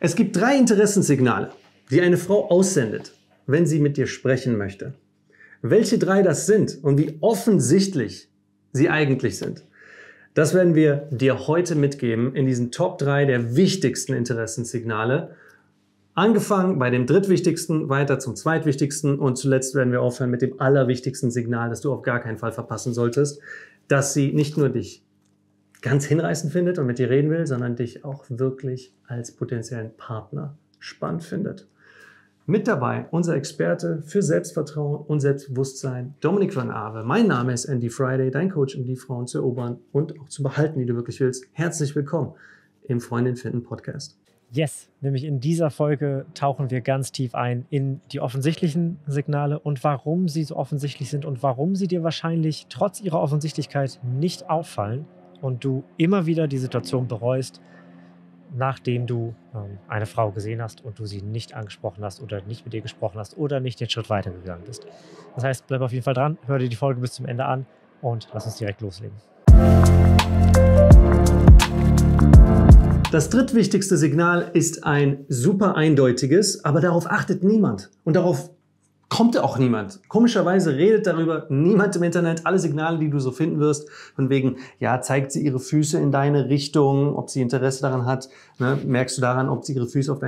Es gibt 3 Interessenssignale, die eine Frau aussendet, wenn sie mit dir sprechen möchte. Welche 3 das sind und wie offensichtlich sie eigentlich sind, das werden wir dir heute mitgeben in diesen Top 3 der wichtigsten Interessenssignale. Angefangen bei dem drittwichtigsten, weiter zum zweitwichtigsten und zuletzt werden wir aufhören mit dem allerwichtigsten Signal, das du auf gar keinen Fall verpassen solltest, dass sie nicht nur dich ganz hinreißend findet und mit dir reden will, sondern dich auch wirklich als potenziellen Partner spannend findet. Mit dabei unser Experte für Selbstvertrauen und Selbstbewusstsein, Dominik van Ave. Mein Name ist Andy Friday, dein Coach, um die Frauen zu erobern und auch zu behalten, die du wirklich willst. Herzlich willkommen im Freundin finden Podcast. Yes, nämlich in dieser Folge tauchen wir ganz tief ein in die offensichtlichen Signale und warum sie so offensichtlich sind und warum sie dir wahrscheinlich trotz ihrer Offensichtlichkeit nicht auffallen und du immer wieder die Situation bereust, nachdem du eine Frau gesehen hast und du sie nicht angesprochen hast oder nicht mit ihr gesprochen hast oder nicht den Schritt weitergegangen bist. Das heißt, bleib auf jeden Fall dran, hör dir die Folge bis zum Ende an und lass uns direkt loslegen. Das drittwichtigste Signal ist ein super eindeutiges, aber darauf achtet niemand und darauf kommt auch niemand. Komischerweise redet darüber niemand im Internet. Alle Signale, die du so finden wirst, von wegen, ja, zeigt sie ihre Füße in deine Richtung, ob sie Interesse daran hat, ne? Merkst du daran, ob sie ihre Füße auf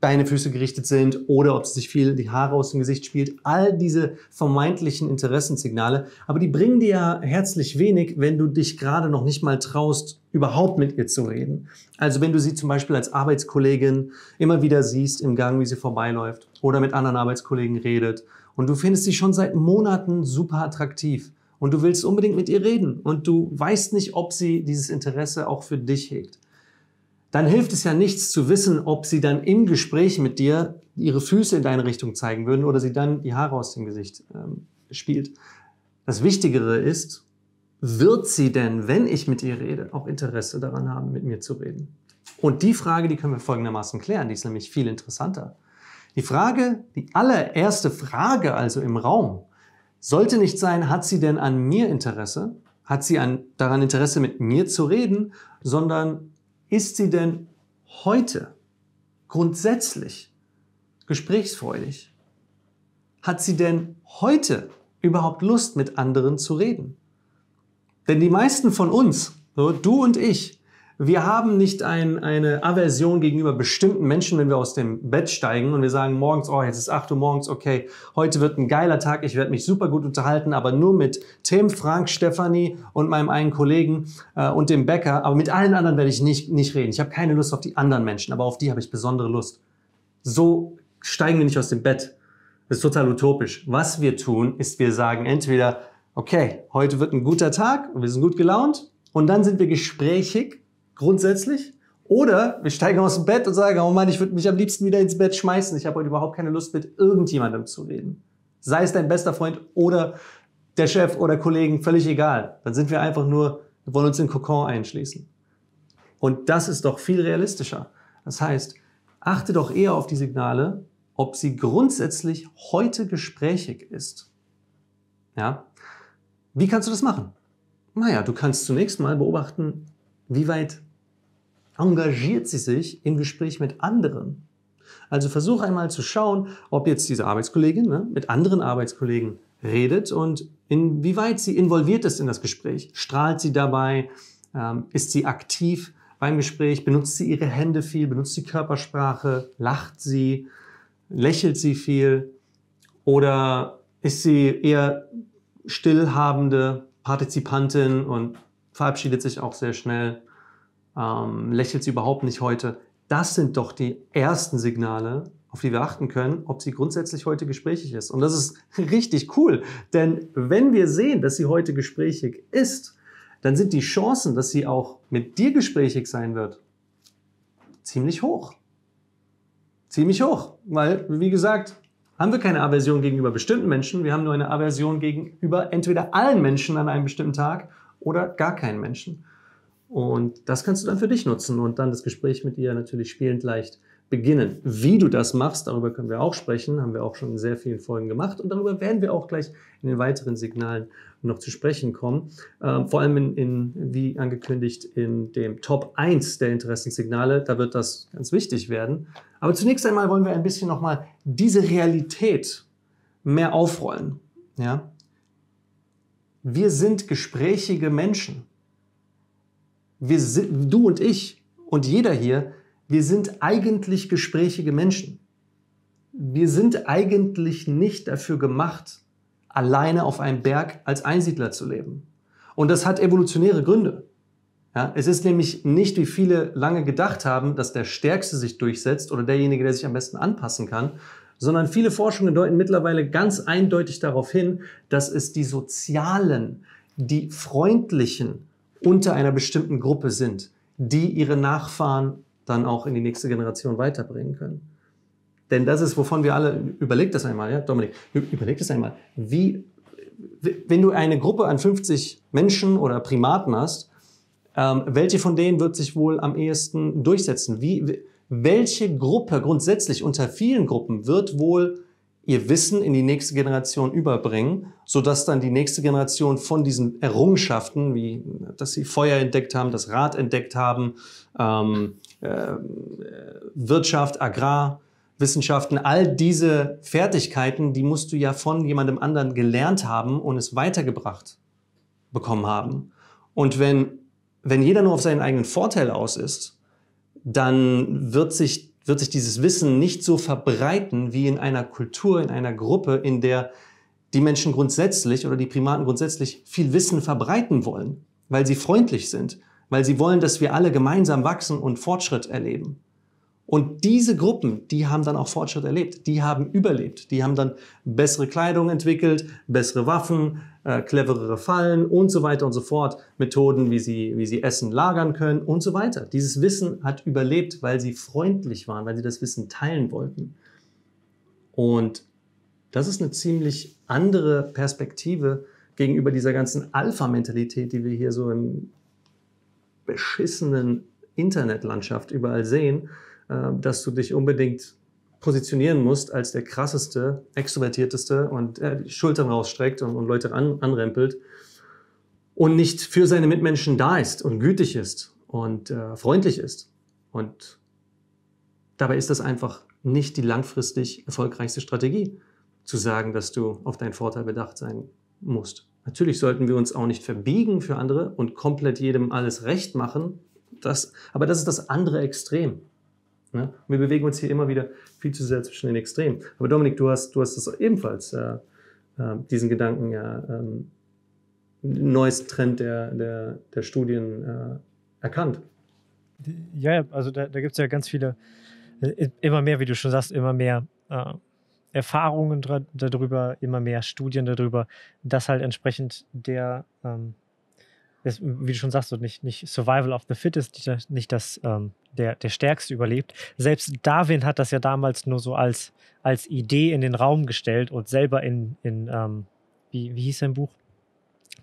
deine Füße gerichtet sind oder ob sie sich viel die Haare aus dem Gesicht spielt. All diese vermeintlichen Interessenssignale, aber die bringen dir ja herzlich wenig, wenn du dich gerade noch nicht mal traust, überhaupt mit ihr zu reden. Also wenn du sie zum Beispiel als Arbeitskollegin immer wieder siehst im Gang, wie sie vorbeiläuft oder mit anderen Arbeitskollegen redet und du findest sie schon seit Monaten super attraktiv und du willst unbedingt mit ihr reden und du weißt nicht, ob sie dieses Interesse auch für dich hegt. Dann hilft es ja nichts zu wissen, ob sie dann im Gespräch mit dir ihre Füße in deine Richtung zeigen würden oder sie dann die Haare aus dem Gesicht spielt. Das Wichtigere ist, wird sie denn, wenn ich mit ihr rede, auch Interesse daran haben, mit mir zu reden? Und die Frage, die können wir folgendermaßen klären, die ist nämlich viel interessanter. Die Frage, die allererste Frage also im Raum, sollte nicht sein, hat sie denn an mir Interesse? Hat sie daran Interesse, mit mir zu reden? Sondern ist sie denn heute grundsätzlich gesprächsfreudig? Hat sie denn heute überhaupt Lust, mit anderen zu reden? Denn die meisten von uns, so du und ich, wir haben nicht eine Aversion gegenüber bestimmten Menschen, wenn wir aus dem Bett steigen und wir sagen morgens, oh, jetzt ist 8 Uhr morgens, okay, heute wird ein geiler Tag, ich werde mich super gut unterhalten, aber nur mit Tim, Frank, Stefanie und meinem einen Kollegen und dem Bäcker, aber mit allen anderen werde ich nicht reden. Ich habe keine Lust auf die anderen Menschen, aber auf die habe ich besondere Lust. So steigen wir nicht aus dem Bett. Das ist total utopisch. Was wir tun, ist, wir sagen entweder, okay, heute wird ein guter Tag, wir sind gut gelaunt und dann sind wir gesprächig, grundsätzlich. Oder wir steigen aus dem Bett und sagen, oh Mann, ich würde mich am liebsten wieder ins Bett schmeißen. Ich habe heute überhaupt keine Lust, mit irgendjemandem zu reden. Sei es dein bester Freund oder der Chef oder Kollegen, völlig egal. Dann sind wir einfach nur, wir wollen uns in den Kokon einschließen. Und das ist doch viel realistischer. Das heißt, achte doch eher auf die Signale, ob sie grundsätzlich heute gesprächig ist. Ja? Wie kannst du das machen? Naja, du kannst zunächst mal beobachten, wie weit engagiert sie sich im Gespräch mit anderen? Also versuch einmal zu schauen, ob jetzt diese Arbeitskollegin mit anderen Arbeitskollegen redet und inwieweit sie involviert ist in das Gespräch. Strahlt sie dabei? Ist sie aktiv beim Gespräch? Benutzt sie ihre Hände viel? Benutzt sie Körpersprache? Lacht sie? Lächelt sie viel? Oder ist sie eher stillhabende Partizipantin und verabschiedet sich auch sehr schnell, lächelt sie überhaupt nicht heute. Das sind doch die ersten Signale, auf die wir achten können, ob sie grundsätzlich heute gesprächig ist. Und das ist richtig cool, denn wenn wir sehen, dass sie heute gesprächig ist, dann sind die Chancen, dass sie auch mit dir gesprächig sein wird, ziemlich hoch. Ziemlich hoch, weil, wie gesagt, haben wir keine Aversion gegenüber bestimmten Menschen, wir haben nur eine Aversion gegenüber entweder allen Menschen an einem bestimmten Tag oder gar keinen Menschen. Und das kannst du dann für dich nutzen und dann das Gespräch mit ihr natürlich spielend leicht beginnen. Wie du das machst, darüber können wir auch sprechen, haben wir auch schon in sehr vielen Folgen gemacht und darüber werden wir auch gleich in den weiteren Signalen noch zu sprechen kommen. Vor allem, wie angekündigt, in dem Top 1 der Interessensignale, da wird das ganz wichtig werden. Aber zunächst einmal wollen wir ein bisschen nochmal diese Realität mehr aufrollen. Ja? Wir sind gesprächige Menschen. Du und ich und jeder hier, wir sind eigentlich gesprächige Menschen. Wir sind eigentlich nicht dafür gemacht, alleine auf einem Berg als Einsiedler zu leben. Und das hat evolutionäre Gründe. Ja, es ist nämlich nicht, wie viele lange gedacht haben, dass der Stärkste sich durchsetzt oder derjenige, der sich am besten anpassen kann, sondern viele Forschungen deuten mittlerweile ganz eindeutig darauf hin, dass es die Sozialen, die Freundlichen unter einer bestimmten Gruppe sind, die ihre Nachfahren dann auch in die nächste Generation weiterbringen können. Denn das ist, wovon wir alle, überleg das einmal, ja, Dominik, überleg das einmal, wenn du eine Gruppe an 50 Menschen oder Primaten hast, welche von denen wird sich wohl am ehesten durchsetzen? Welche Gruppe grundsätzlich unter vielen Gruppen wird wohl ihr Wissen in die nächste Generation überbringen, sodass dann die nächste Generation von diesen Errungenschaften, wie dass sie Feuer entdeckt haben, das Rad entdeckt haben, Wirtschaft, Agrar, Wissenschaften, all diese Fertigkeiten, die musst du ja von jemandem anderen gelernt haben und es weitergebracht bekommen haben. Und wenn jeder nur auf seinen eigenen Vorteil aus ist, dann wird sich dieses Wissen nicht so verbreiten wie in einer Kultur, in einer Gruppe, in der die Menschen grundsätzlich oder die Primaten grundsätzlich viel Wissen verbreiten wollen, weil sie freundlich sind, weil sie wollen, dass wir alle gemeinsam wachsen und Fortschritt erleben. Und diese Gruppen, die haben dann auch Fortschritt erlebt, die haben überlebt, die haben dann bessere Kleidung entwickelt, bessere Waffen, cleverere Fallen und so weiter und so fort, Methoden, wie sie Essen lagern können und so weiter. Dieses Wissen hat überlebt, weil sie freundlich waren, weil sie das Wissen teilen wollten. Und das ist eine ziemlich andere Perspektive gegenüber dieser ganzen Alpha-Mentalität, die wir hier so im beschissenen Internetlandschaft überall sehen, dass du dich unbedingt positionieren musst als der krasseste, extrovertierteste und die Schultern rausstreckt und Leute anrempelt und nicht für seine Mitmenschen da ist und gütig ist und freundlich ist. Und dabei ist das einfach nicht die langfristig erfolgreichste Strategie, zu sagen, dass du auf deinen Vorteil bedacht sein musst. Natürlich sollten wir uns auch nicht verbiegen für andere und komplett jedem alles recht machen, aber das ist das andere Extrem. Ne? Wir bewegen uns hier immer wieder viel zu sehr zwischen den Extremen. Aber Dominik, du hast das ebenfalls, diesen Gedanken, ja, neuesten Trend der Studien erkannt. Ja, also da gibt es ja ganz viele, immer mehr, wie du schon sagst, immer mehr Erfahrungen darüber, immer mehr Studien darüber, dass halt entsprechend das, wie du schon sagst, nicht Survival of the Fittest, nicht dass der Stärkste überlebt. Selbst Darwin hat das ja damals nur so als Idee in den Raum gestellt und selber wie hieß sein Buch?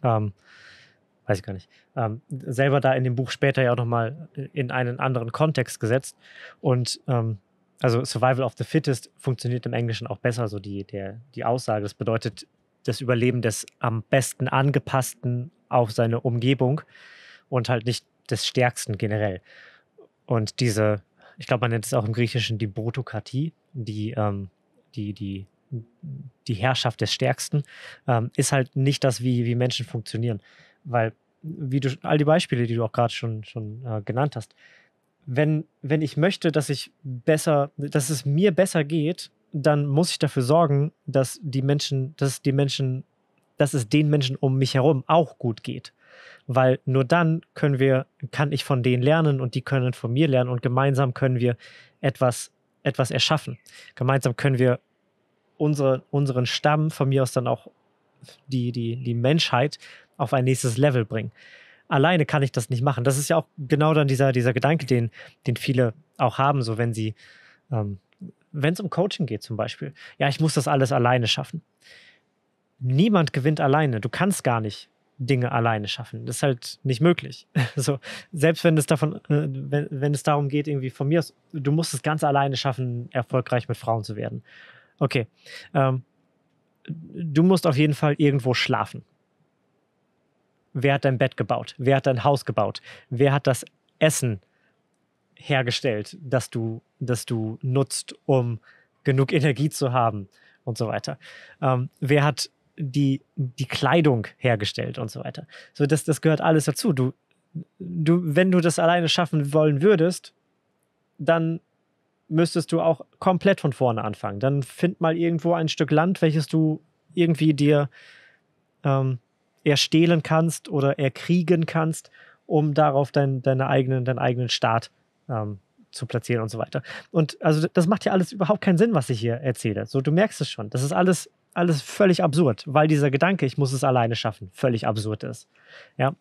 Weiß ich gar nicht. Selber da in dem Buch später ja auch nochmal in einen anderen Kontext gesetzt. Und also Survival of the Fittest funktioniert im Englischen auch besser, so die Aussage. Das bedeutet das Überleben des am besten angepassten auf seine Umgebung und halt nicht des Stärksten generell. Und diese, ich glaube, man nennt es auch im Griechischen die Brutokratie, die Herrschaft des Stärksten, ist halt nicht das, wie Menschen funktionieren. Weil, all die Beispiele, die du auch gerade schon genannt hast, wenn ich möchte, dass es mir besser geht, dann muss ich dafür sorgen, dass es den Menschen um mich herum auch gut geht. Weil nur dann kann ich von denen lernen und die können von mir lernen und gemeinsam können wir etwas erschaffen. Gemeinsam können wir unseren Stamm, von mir aus dann auch die Menschheit, auf ein nächstes Level bringen. Alleine kann ich das nicht machen. Das ist ja auch genau dann dieser Gedanke, den viele auch haben, so wenn sie, wenn es um Coaching geht zum Beispiel. Ja, ich muss das alles alleine schaffen. Niemand gewinnt alleine. Du kannst gar nicht Dinge alleine schaffen. Das ist halt nicht möglich. Also, selbst wenn es darum geht, irgendwie von mir aus, du musst es ganz alleine schaffen, erfolgreich mit Frauen zu werden. Okay. Du musst auf jeden Fall irgendwo schlafen. Wer hat dein Bett gebaut? Wer hat dein Haus gebaut? Wer hat das Essen hergestellt, das du nutzt, um genug Energie zu haben und so weiter? Wer hat die Kleidung hergestellt und so weiter? So, das gehört alles dazu. Wenn du das alleine schaffen wollen würdest, dann müsstest du auch komplett von vorne anfangen. Dann find mal irgendwo ein Stück Land, welches du irgendwie dir erstehlen kannst oder erkriegen kannst, um darauf deinen eigenen Staat zu platzieren und so weiter. Und also das macht ja alles überhaupt keinen Sinn, was ich hier erzähle. So, du merkst es schon. Das ist alles völlig absurd, weil dieser Gedanke, ich muss es alleine schaffen, völlig absurd ist. Ja,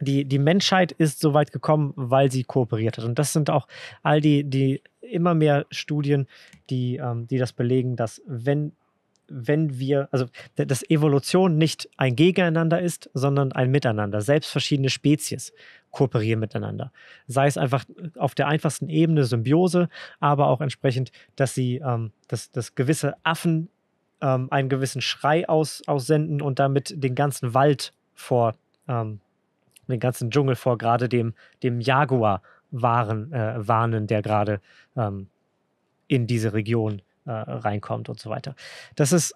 die Menschheit ist so weit gekommen, weil sie kooperiert hat. Und das sind auch all die immer mehr Studien, die das belegen, dass dass Evolution nicht ein Gegeneinander ist, sondern ein Miteinander. Selbst verschiedene Spezies kooperieren miteinander. Sei es einfach auf der einfachsten Ebene Symbiose, aber auch entsprechend, dass gewisse Affen einen gewissen Schrei aussenden und damit den ganzen Wald den ganzen Dschungel vor gerade dem Jaguar warnen, der gerade in diese Region reinkommt und so weiter. Das ist,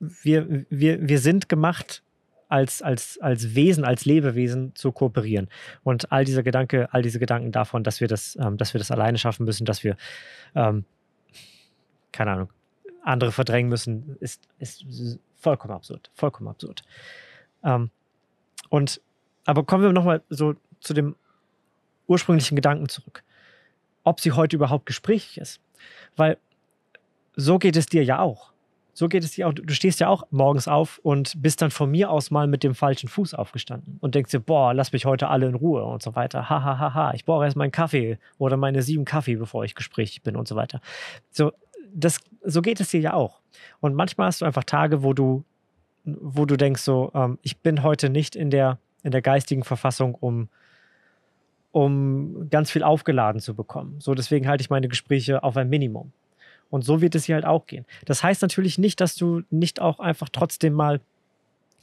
wir sind gemacht, als Wesen, als Lebewesen zu kooperieren. Und all diese Gedanken davon, dass wir das alleine schaffen müssen, dass wir, keine Ahnung, andere verdrängen müssen, ist vollkommen absurd. Vollkommen absurd. Aber kommen wir nochmal so zu dem ursprünglichen Gedanken zurück. Ob sie heute überhaupt gesprächig ist. Weil so geht es dir ja auch. So geht es dir auch. Du stehst ja auch morgens auf und bist dann von mir aus mal mit dem falschen Fuß aufgestanden und denkst dir, boah, lass mich heute alle in Ruhe und so weiter. Ha, ha, ha, ha. Ich brauche erst meinen Kaffee oder meine 7 Kaffee, bevor ich gesprächig bin und so weiter. So geht es dir ja auch. Und manchmal hast du einfach Tage, wo du denkst so, ich bin heute nicht in der geistigen Verfassung, um ganz viel aufgeladen zu bekommen. So, deswegen halte ich meine Gespräche auf ein Minimum. Und so wird es hier halt auch gehen. Das heißt natürlich nicht, dass du nicht auch einfach trotzdem mal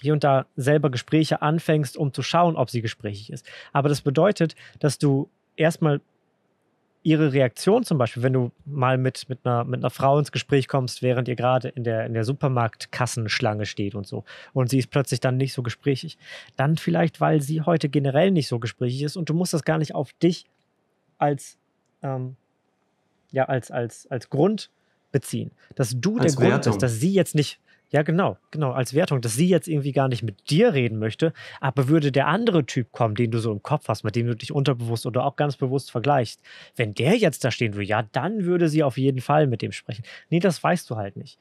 hier und da selber Gespräche anfängst, um zu schauen, ob sie gesprächig ist. Aber das bedeutet, dass du erstmal ihre Reaktion zum Beispiel, wenn du mal mit einer Frau ins Gespräch kommst, während ihr gerade in der Supermarktkassenschlange steht und so, und sie ist plötzlich dann nicht so gesprächig, dann vielleicht, weil sie heute generell nicht so gesprächig ist und du musst das gar nicht auf dich als Grund beziehen, dass du der Grund bist, dass sie jetzt nicht, ja genau, als Wertung, dass sie jetzt irgendwie gar nicht mit dir reden möchte, aber würde der andere Typ kommen, den du so im Kopf hast, mit dem du dich unterbewusst oder auch ganz bewusst vergleichst, wenn der jetzt da stehen würde, ja, dann würde sie auf jeden Fall mit dem sprechen. Nee, das weißt du halt nicht.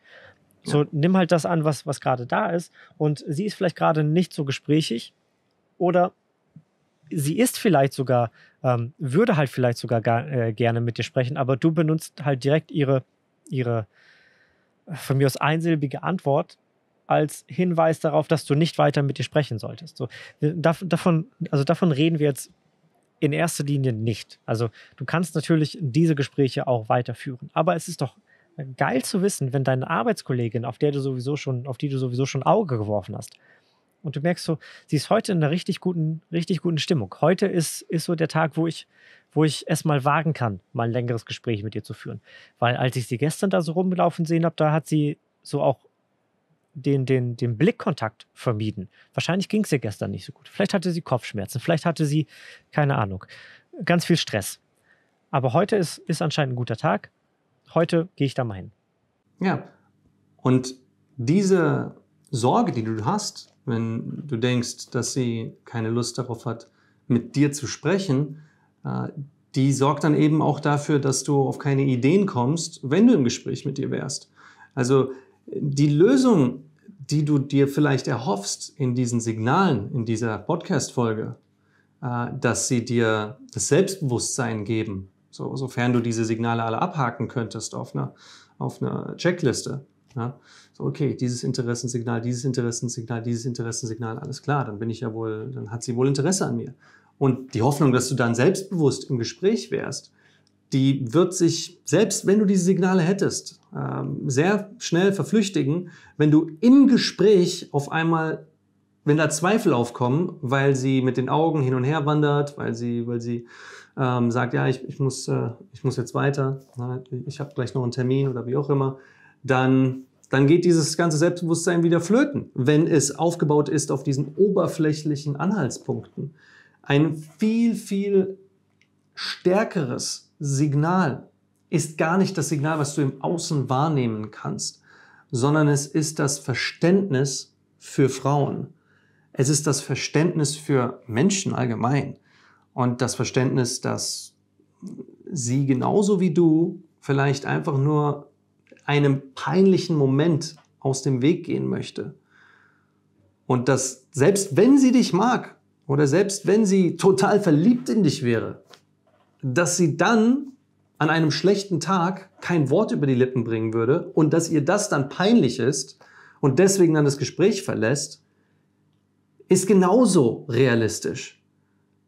So, nimm halt das an, was gerade da ist, und sie ist vielleicht gerade nicht so gesprächig oder sie ist vielleicht sogar, würde halt vielleicht sogar gerne mit dir sprechen, aber du benutzt halt direkt ihre von mir aus einsilbige Antwort als Hinweis darauf, dass du nicht weiter mit dir sprechen solltest. So, davon reden wir jetzt in erster Linie nicht. Also du kannst natürlich diese Gespräche auch weiterführen. Aber es ist doch geil zu wissen, wenn deine Arbeitskollegin, auf die du sowieso schon Auge geworfen hast, und du merkst so, sie ist heute in einer richtig guten Stimmung. Heute ist so der Tag, wo ich es mal wagen kann, mal ein längeres Gespräch mit ihr zu führen. Weil als ich sie gestern da so rumgelaufen sehen habe, da hat sie so auch den Blickkontakt vermieden. Wahrscheinlich ging es ihr gestern nicht so gut. Vielleicht hatte sie Kopfschmerzen, vielleicht hatte sie, keine Ahnung, ganz viel Stress. Aber heute ist anscheinend ein guter Tag. Heute gehe ich da mal hin. Ja, und diese Sorge, die du hast, wenn du denkst, dass sie keine Lust darauf hat, mit dir zu sprechen, die sorgt dann eben auch dafür, dass du auf keine Ideen kommst, wenn du im Gespräch mit ihr wärst. Also die Lösung, die du dir vielleicht erhoffst in diesen Signalen, in dieser Podcast-Folge, dass sie dir das Selbstbewusstsein geben, sofern du diese Signale alle abhaken könntest auf einer Checkliste, Ja? So, okay, dieses Interessensignal, dieses Interessensignal, dieses Interessensignal, alles klar, dann bin ich ja wohl, dann hat sie wohl Interesse an mir. Und die Hoffnung, dass du dann selbstbewusst im Gespräch wärst, die wird sich, selbst wenn du diese Signale hättest, sehr schnell verflüchtigen, wenn du im Gespräch auf einmal, wenn da Zweifel aufkommen, weil sie mit den Augen hin und her wandert, weil sie sagt, ja, ich muss jetzt weiter, ich habe gleich noch einen Termin oder wie auch immer, dann geht dieses ganze Selbstbewusstsein wieder flöten, wenn es aufgebaut ist auf diesen oberflächlichen Anhaltspunkten. Ein viel, viel stärkeres Signal ist gar nicht das Signal, was du im Außen wahrnehmen kannst, sondern es ist das Verständnis für Frauen. Es ist das Verständnis für Menschen allgemein und das Verständnis, dass sie genauso wie du vielleicht einfach nur einem peinlichen Moment aus dem Weg gehen möchte. Und dass selbst wenn sie dich mag oder selbst wenn sie total verliebt in dich wäre, dass sie dann an einem schlechten Tag kein Wort über die Lippen bringen würde und dass ihr das dann peinlich ist und deswegen dann das Gespräch verlässt, ist genauso realistisch.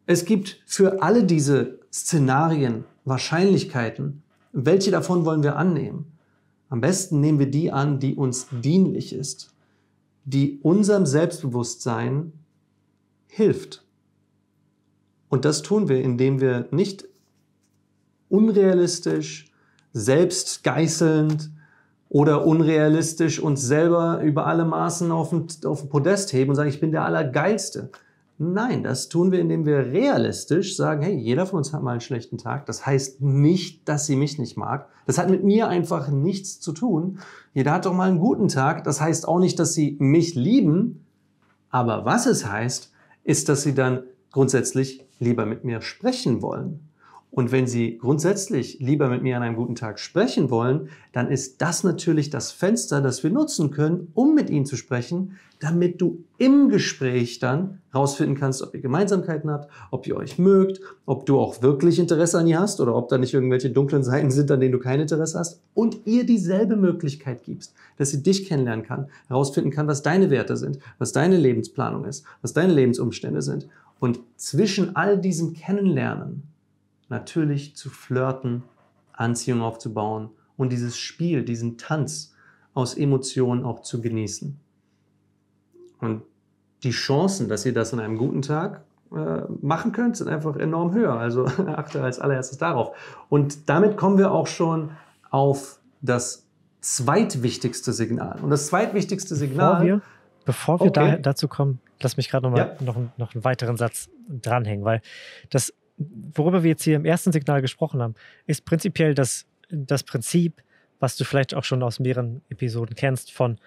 Es gibt für alle diese Szenarien Wahrscheinlichkeiten. Welche davon wollen wir annehmen? Am besten nehmen wir die an, die uns dienlich ist, die unserem Selbstbewusstsein hilft. Und das tun wir, indem wir nicht unrealistisch, selbstgeißelnd oder unrealistisch uns selber über alle Maßen auf den Podest heben und sagen, ich bin der Allergeilste. Nein, das tun wir, indem wir realistisch sagen, hey, jeder von uns hat mal einen schlechten Tag. Das heißt nicht, dass sie mich nicht mag. Das hat mit mir einfach nichts zu tun. Jeder hat doch mal einen guten Tag. Das heißt auch nicht, dass sie mich lieben. Aber was es heißt, ist, dass sie dann grundsätzlich lieber mit mir sprechen wollen. Und wenn sie grundsätzlich lieber mit mir an einem guten Tag sprechen wollen, dann ist das natürlich das Fenster, das wir nutzen können, um mit ihnen zu sprechen, damit du im Gespräch dann rausfinden kannst, ob ihr Gemeinsamkeiten habt, ob ihr euch mögt, ob du auch wirklich Interesse an ihr hast oder ob da nicht irgendwelche dunklen Seiten sind, an denen du kein Interesse hast und ihr dieselbe Möglichkeit gibst, dass sie dich kennenlernen kann, herausfinden kann, was deine Werte sind, was deine Lebensplanung ist, was deine Lebensumstände sind und zwischen all diesem Kennenlernen natürlich zu flirten, Anziehung aufzubauen und dieses Spiel, diesen Tanz aus Emotionen auch zu genießen. Und die Chancen, dass ihr das an einem guten Tag machen könnt, sind einfach enorm höher. Also achte als allererstes darauf. Und damit kommen wir auch schon auf das zweitwichtigste Signal. Und das zweitwichtigste Signal... Bevor wir okay. dazu kommen, lass mich gerade noch einen weiteren Satz dranhängen. Weil das, worüber wir jetzt hier im ersten Signal gesprochen haben, ist prinzipiell das Prinzip, was du vielleicht auch schon aus mehreren Episoden kennst, von...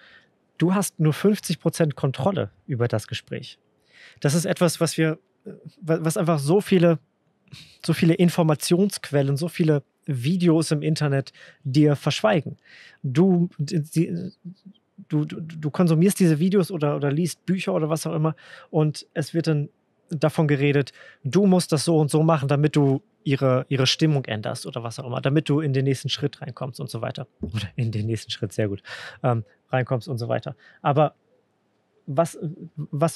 Du hast nur 50% Kontrolle über das Gespräch. Das ist etwas, was einfach so viele Informationsquellen, so viele Videos im Internet dir verschweigen. Du konsumierst diese Videos oder liest Bücher oder was auch immer und es wird dann davon geredet, du musst das so und so machen, damit du ihre Stimmung änderst oder was auch immer, damit du in den nächsten Schritt reinkommst und so weiter. Oder in den nächsten Schritt, sehr gut, reinkommst und so weiter. Aber was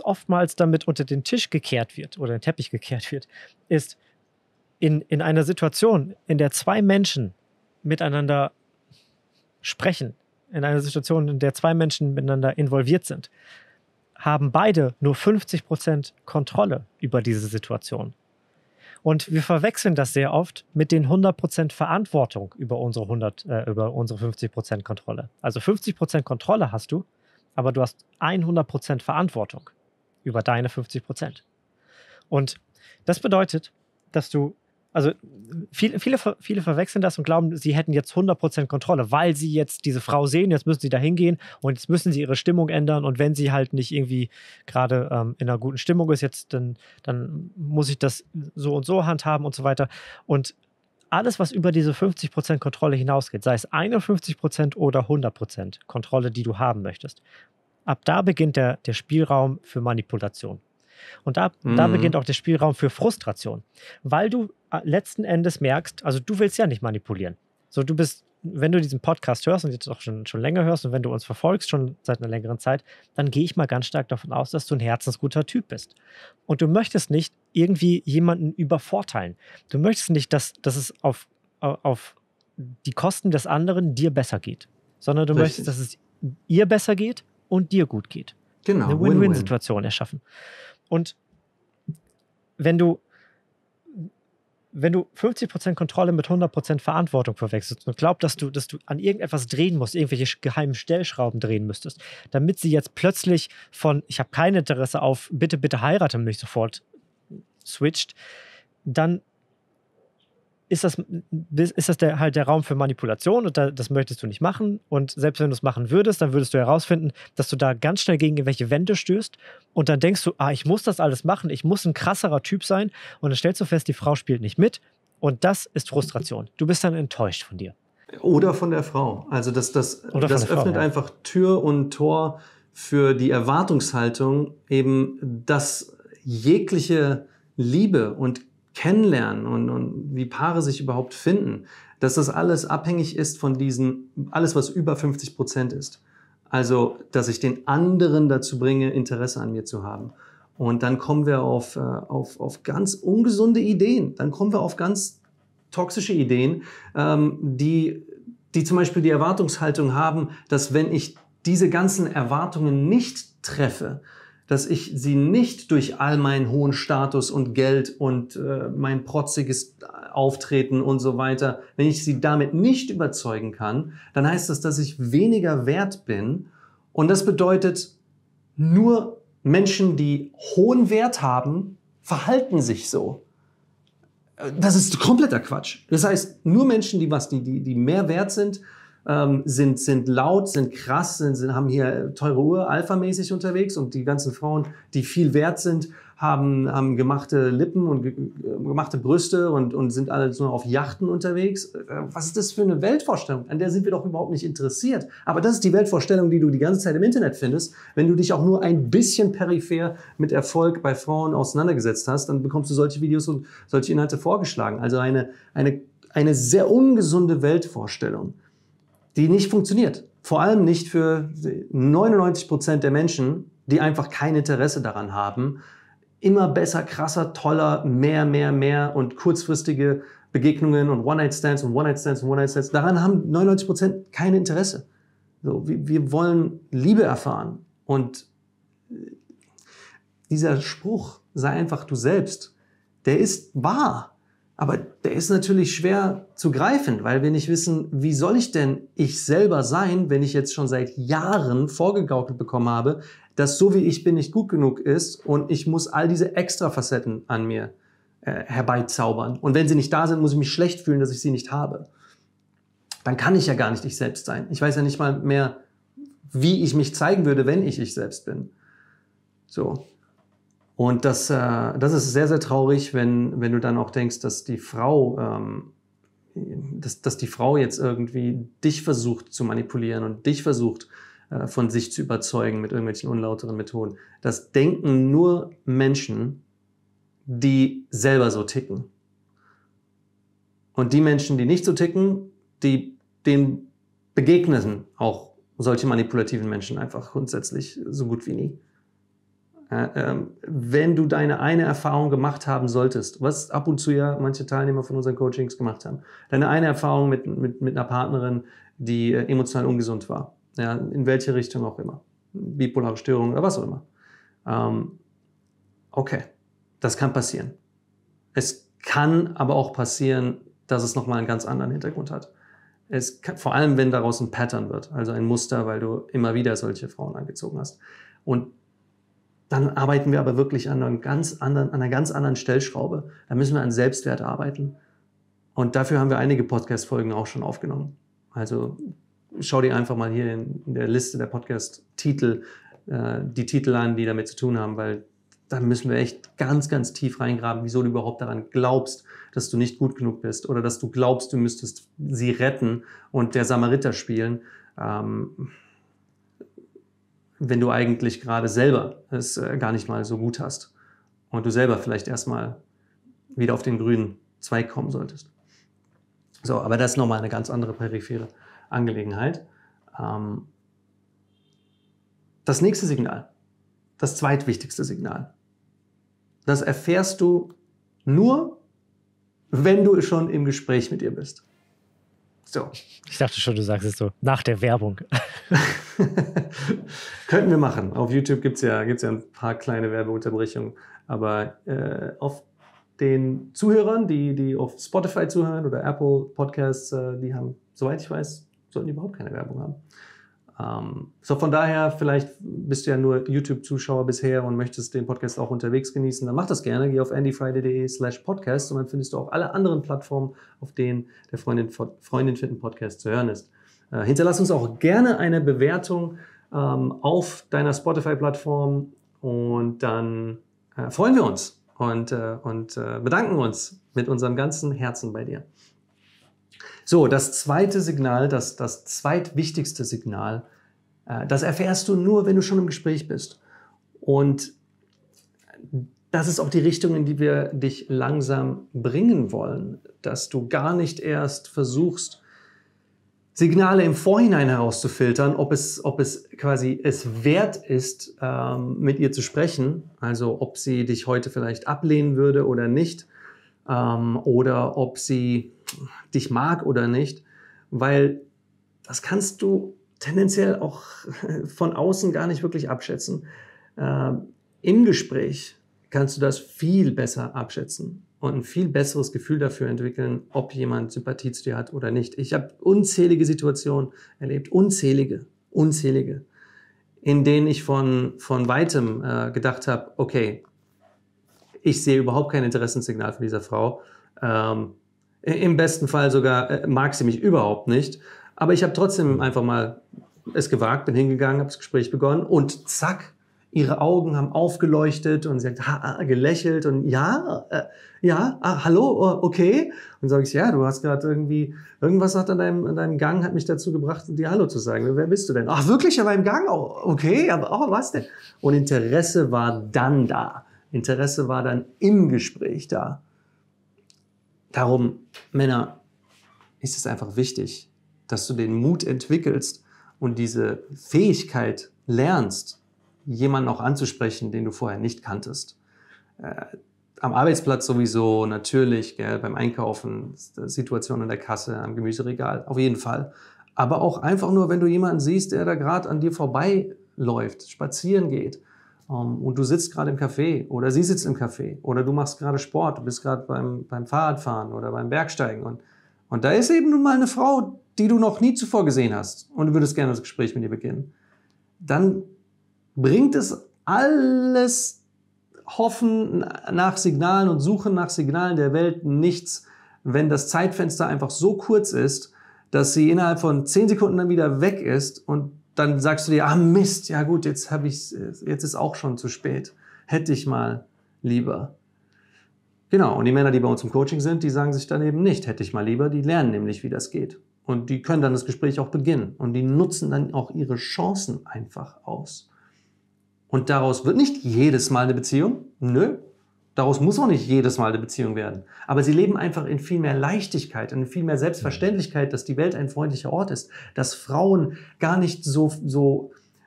oftmals damit unter den Tisch gekehrt wird oder den Teppich gekehrt wird, ist in einer Situation, in der zwei Menschen miteinander sprechen, in einer Situation, in der zwei Menschen miteinander involviert sind, haben beide nur 50% Kontrolle über diese Situation. Und wir verwechseln das sehr oft mit den 100% Verantwortung über unsere 50% Kontrolle. Also 50% Kontrolle hast du, aber du hast 100% Verantwortung über deine 50%. Und das bedeutet, dass du, also viele verwechseln das und glauben, sie hätten jetzt 100% Kontrolle, weil sie jetzt diese Frau sehen, jetzt müssen sie da hingehen und jetzt müssen sie ihre Stimmung ändern und wenn sie halt nicht irgendwie gerade in einer guten Stimmung ist, jetzt dann muss ich das so und so handhaben und so weiter. Und alles, was über diese 50% Kontrolle hinausgeht, sei es 51% oder 100% Kontrolle, die du haben möchtest, ab da beginnt der Spielraum für Manipulation. Und da beginnt auch der Spielraum für Frustration, weil du letzten Endes merkst, also du willst ja nicht manipulieren. So, du bist wenn du diesen Podcast hörst und jetzt auch schon länger hörst und wenn du uns verfolgst, schon seit einer längeren Zeit, dann gehe ich mal ganz stark davon aus, dass du ein herzensguter Typ bist. Und du möchtest nicht irgendwie jemanden übervorteilen. Du möchtest nicht, dass es auf die Kosten des anderen dir besser geht, sondern du möchtest, dass es ihr besser geht und dir gut geht. Genau. Eine Win-Win-Situation erschaffen. Und wenn du 50% Kontrolle mit 100% Verantwortung verwechselst und glaubst, dass du an irgendetwas drehen musst, irgendwelche geheimen Stellschrauben drehen müsstest, damit sie jetzt plötzlich von ich habe kein Interesse auf bitte, bitte heirate mich sofort switcht, dann ist das halt der Raum für Manipulation und das möchtest du nicht machen. Und selbst wenn du es machen würdest, dann würdest du herausfinden, dass du da ganz schnell gegen irgendwelche Wände stößt und dann denkst du, ich muss das alles machen, ich muss ein krasserer Typ sein und dann stellst du fest, die Frau spielt nicht mit und das ist Frustration. Du bist dann enttäuscht von dir. Oder von der Frau. Also das öffnet einfach Tür und Tor für die Erwartungshaltung, eben dass jegliche Liebe und Kennenlernen und wie Paare sich überhaupt finden, dass das alles abhängig ist von alles was über 50% ist. Also, dass ich den anderen dazu bringe, Interesse an mir zu haben. Und dann kommen wir auf ganz ungesunde Ideen. Dann kommen wir auf ganz toxische Ideen, die zum Beispiel die Erwartungshaltung haben, dass wenn ich diese ganzen Erwartungen nicht treffe, dass ich sie nicht durch all meinen hohen Status und Geld und mein protziges Auftreten und so weiter, wenn ich sie damit nicht überzeugen kann, dann heißt das, dass ich weniger wert bin. Und das bedeutet, nur Menschen, die hohen Wert haben, verhalten sich so. Das ist kompletter Quatsch. Das heißt, nur Menschen, die mehr wert sind, sind laut, sind krass, haben hier teure Uhr, alphamäßig unterwegs und die ganzen Frauen, die viel wert sind, haben gemachte Lippen und gemachte Brüste und sind alle nur auf Yachten unterwegs. Was ist das für eine Weltvorstellung? An der sind wir doch überhaupt nicht interessiert. Aber das ist die Weltvorstellung, die du die ganze Zeit im Internet findest. Wenn du dich auch nur ein bisschen peripher mit Erfolg bei Frauen auseinandergesetzt hast, dann bekommst du solche Videos und solche Inhalte vorgeschlagen. Also eine sehr ungesunde Weltvorstellung, die nicht funktioniert. Vor allem nicht für 99% der Menschen, die einfach kein Interesse daran haben, immer besser, krasser, toller, mehr und kurzfristige Begegnungen und One-Night-Stands und One-Night-Stands und One-Night-Stands. Daran haben 99% kein Interesse. So, wir wollen Liebe erfahren. Und dieser Spruch, sei einfach du selbst, der ist wahr. Aber der ist natürlich schwer zu greifen, weil wir nicht wissen, wie soll ich denn ich selber sein, wenn ich jetzt schon seit Jahren vorgegaukelt bekommen habe, dass so wie ich bin nicht gut genug ist und ich muss all diese extra Facetten an mir herbeizaubern. Und wenn sie nicht da sind, muss ich mich schlecht fühlen, dass ich sie nicht habe. Dann kann ich ja gar nicht ich selbst sein. Ich weiß ja nicht mal mehr, wie ich mich zeigen würde, wenn ich selbst bin. So. Und das ist sehr, sehr traurig, wenn du dann auch denkst, dass die Frau jetzt irgendwie dich versucht zu manipulieren und dich versucht von sich zu überzeugen mit irgendwelchen unlauteren Methoden. Das denken nur Menschen, die selber so ticken. Und die Menschen, die nicht so ticken, denen begegnen auch solche manipulativen Menschen einfach grundsätzlich so gut wie nie. Wenn du deine eine Erfahrung gemacht haben solltest, was ab und zu ja manche Teilnehmer von unseren Coachings gemacht haben, deine eine Erfahrung mit einer Partnerin, die emotional ungesund war, ja, in welche Richtung auch immer, bipolare Störung oder was auch immer. Okay, das kann passieren. Es kann aber auch passieren, dass es nochmal einen ganz anderen Hintergrund hat. Es kann, vor allem, wenn daraus ein Pattern wird, also ein Muster, weil du immer wieder solche Frauen angezogen hast. Und dann arbeiten wir aber wirklich an einer ganz anderen Stellschraube. Da müssen wir an Selbstwert arbeiten. Und dafür haben wir einige Podcast-Folgen auch schon aufgenommen. Also schau dir einfach mal hier in der Liste der Podcast-Titel die Titel an, die damit zu tun haben, weil da müssen wir echt ganz, ganz tief reingraben, wieso du überhaupt daran glaubst, dass du nicht gut genug bist oder dass du glaubst, du müsstest sie retten und der Samariter spielen. Wenn du eigentlich gerade selber es gar nicht mal so gut hast und du selber vielleicht erstmal wieder auf den grünen Zweig kommen solltest. So, aber das ist nochmal eine ganz andere periphere Angelegenheit. Das nächste Signal, das zweitwichtigste Signal, das erfährst du nur, wenn du schon im Gespräch mit ihr bist. So. Ich dachte schon, du sagst es so, nach der Werbung. Könnten wir machen. Auf YouTube gibt es ja ein paar kleine Werbeunterbrechungen. Aber auf den Zuhörern, die auf Spotify zuhören oder Apple Podcasts, die haben, soweit ich weiß, sollten die überhaupt keine Werbung haben. So, von daher, vielleicht bist du ja nur YouTube-Zuschauer bisher und möchtest den Podcast auch unterwegs genießen, dann mach das gerne. Geh auf andyfriday.de/podcast und dann findest du auch alle anderen Plattformen, auf denen der Freundin finden Podcast zu hören ist. Hinterlass uns auch gerne eine Bewertung auf deiner Spotify-Plattform und dann freuen wir uns und bedanken uns mit unserem ganzen Herzen bei dir. So, das zweite Signal, das zweitwichtigste Signal, das erfährst du nur, wenn du schon im Gespräch bist. Und das ist auch die Richtung, in die wir dich langsam bringen wollen, dass du gar nicht erst versuchst, Signale im Vorhinein herauszufiltern, ob es quasi es wert ist, mit ihr zu sprechen, also ob sie dich heute vielleicht ablehnen würde oder nicht, oder ob sie dich mag oder nicht, weil das kannst du tendenziell auch von außen gar nicht wirklich abschätzen. Im Gespräch kannst du das viel besser abschätzen und ein viel besseres Gefühl dafür entwickeln, ob jemand Sympathie zu dir hat oder nicht. Ich habe unzählige Situationen erlebt, unzählige, in denen ich von Weitem gedacht habe, okay, ich sehe überhaupt kein Interessenssignal von dieser Frau. Im besten Fall sogar mag sie mich überhaupt nicht. Aber ich habe trotzdem einfach mal es gewagt, bin hingegangen, habe das Gespräch begonnen und zack, ihre Augen haben aufgeleuchtet und sie hat gelächelt und hallo, okay. Und sage ich, ja, du hast gerade irgendwie, irgendwas an deinem Gang hat mich dazu gebracht, dir Hallo zu sagen. Wer bist du denn? Ach, wirklich, aber im Gang? Okay, aber was denn? Und Interesse war dann da. Interesse war dann im Gespräch da. Darum, Männer, ist es einfach wichtig, dass du den Mut entwickelst und diese Fähigkeit lernst, jemanden auch anzusprechen, den du vorher nicht kanntest. Am Arbeitsplatz sowieso, natürlich, gell, beim Einkaufen, Situation an der Kasse, am Gemüseregal, auf jeden Fall. Aber auch einfach nur, wenn du jemanden siehst, der da gerade an dir vorbeiläuft, spazieren geht. Und du sitzt gerade im Café oder sie sitzt im Café oder du machst gerade Sport, du bist gerade beim Fahrradfahren oder beim Bergsteigen und da ist eben nun mal eine Frau, die du noch nie zuvor gesehen hast und du würdest gerne das Gespräch mit ihr beginnen. Dann bringt es alles Hoffen nach Signalen und Suchen nach Signalen der Welt nichts, wenn das Zeitfenster einfach so kurz ist, dass sie innerhalb von 10 Sekunden dann wieder weg ist und dann sagst du dir, ah Mist, ja gut, jetzt ist auch schon zu spät. Hätte ich mal lieber. Genau, und die Männer, die bei uns im Coaching sind, die sagen sich dann eben nicht, hätte ich mal lieber, die lernen nämlich, wie das geht. Und die können dann das Gespräch auch beginnen. Und die nutzen dann auch ihre Chancen einfach aus. Und daraus wird nicht jedes Mal eine Beziehung. Nö, daraus muss auch nicht jedes Mal eine Beziehung werden. Aber sie leben einfach in viel mehr Leichtigkeit, in viel mehr Selbstverständlichkeit, dass die Welt ein freundlicher Ort ist. Dass Frauen gar nicht so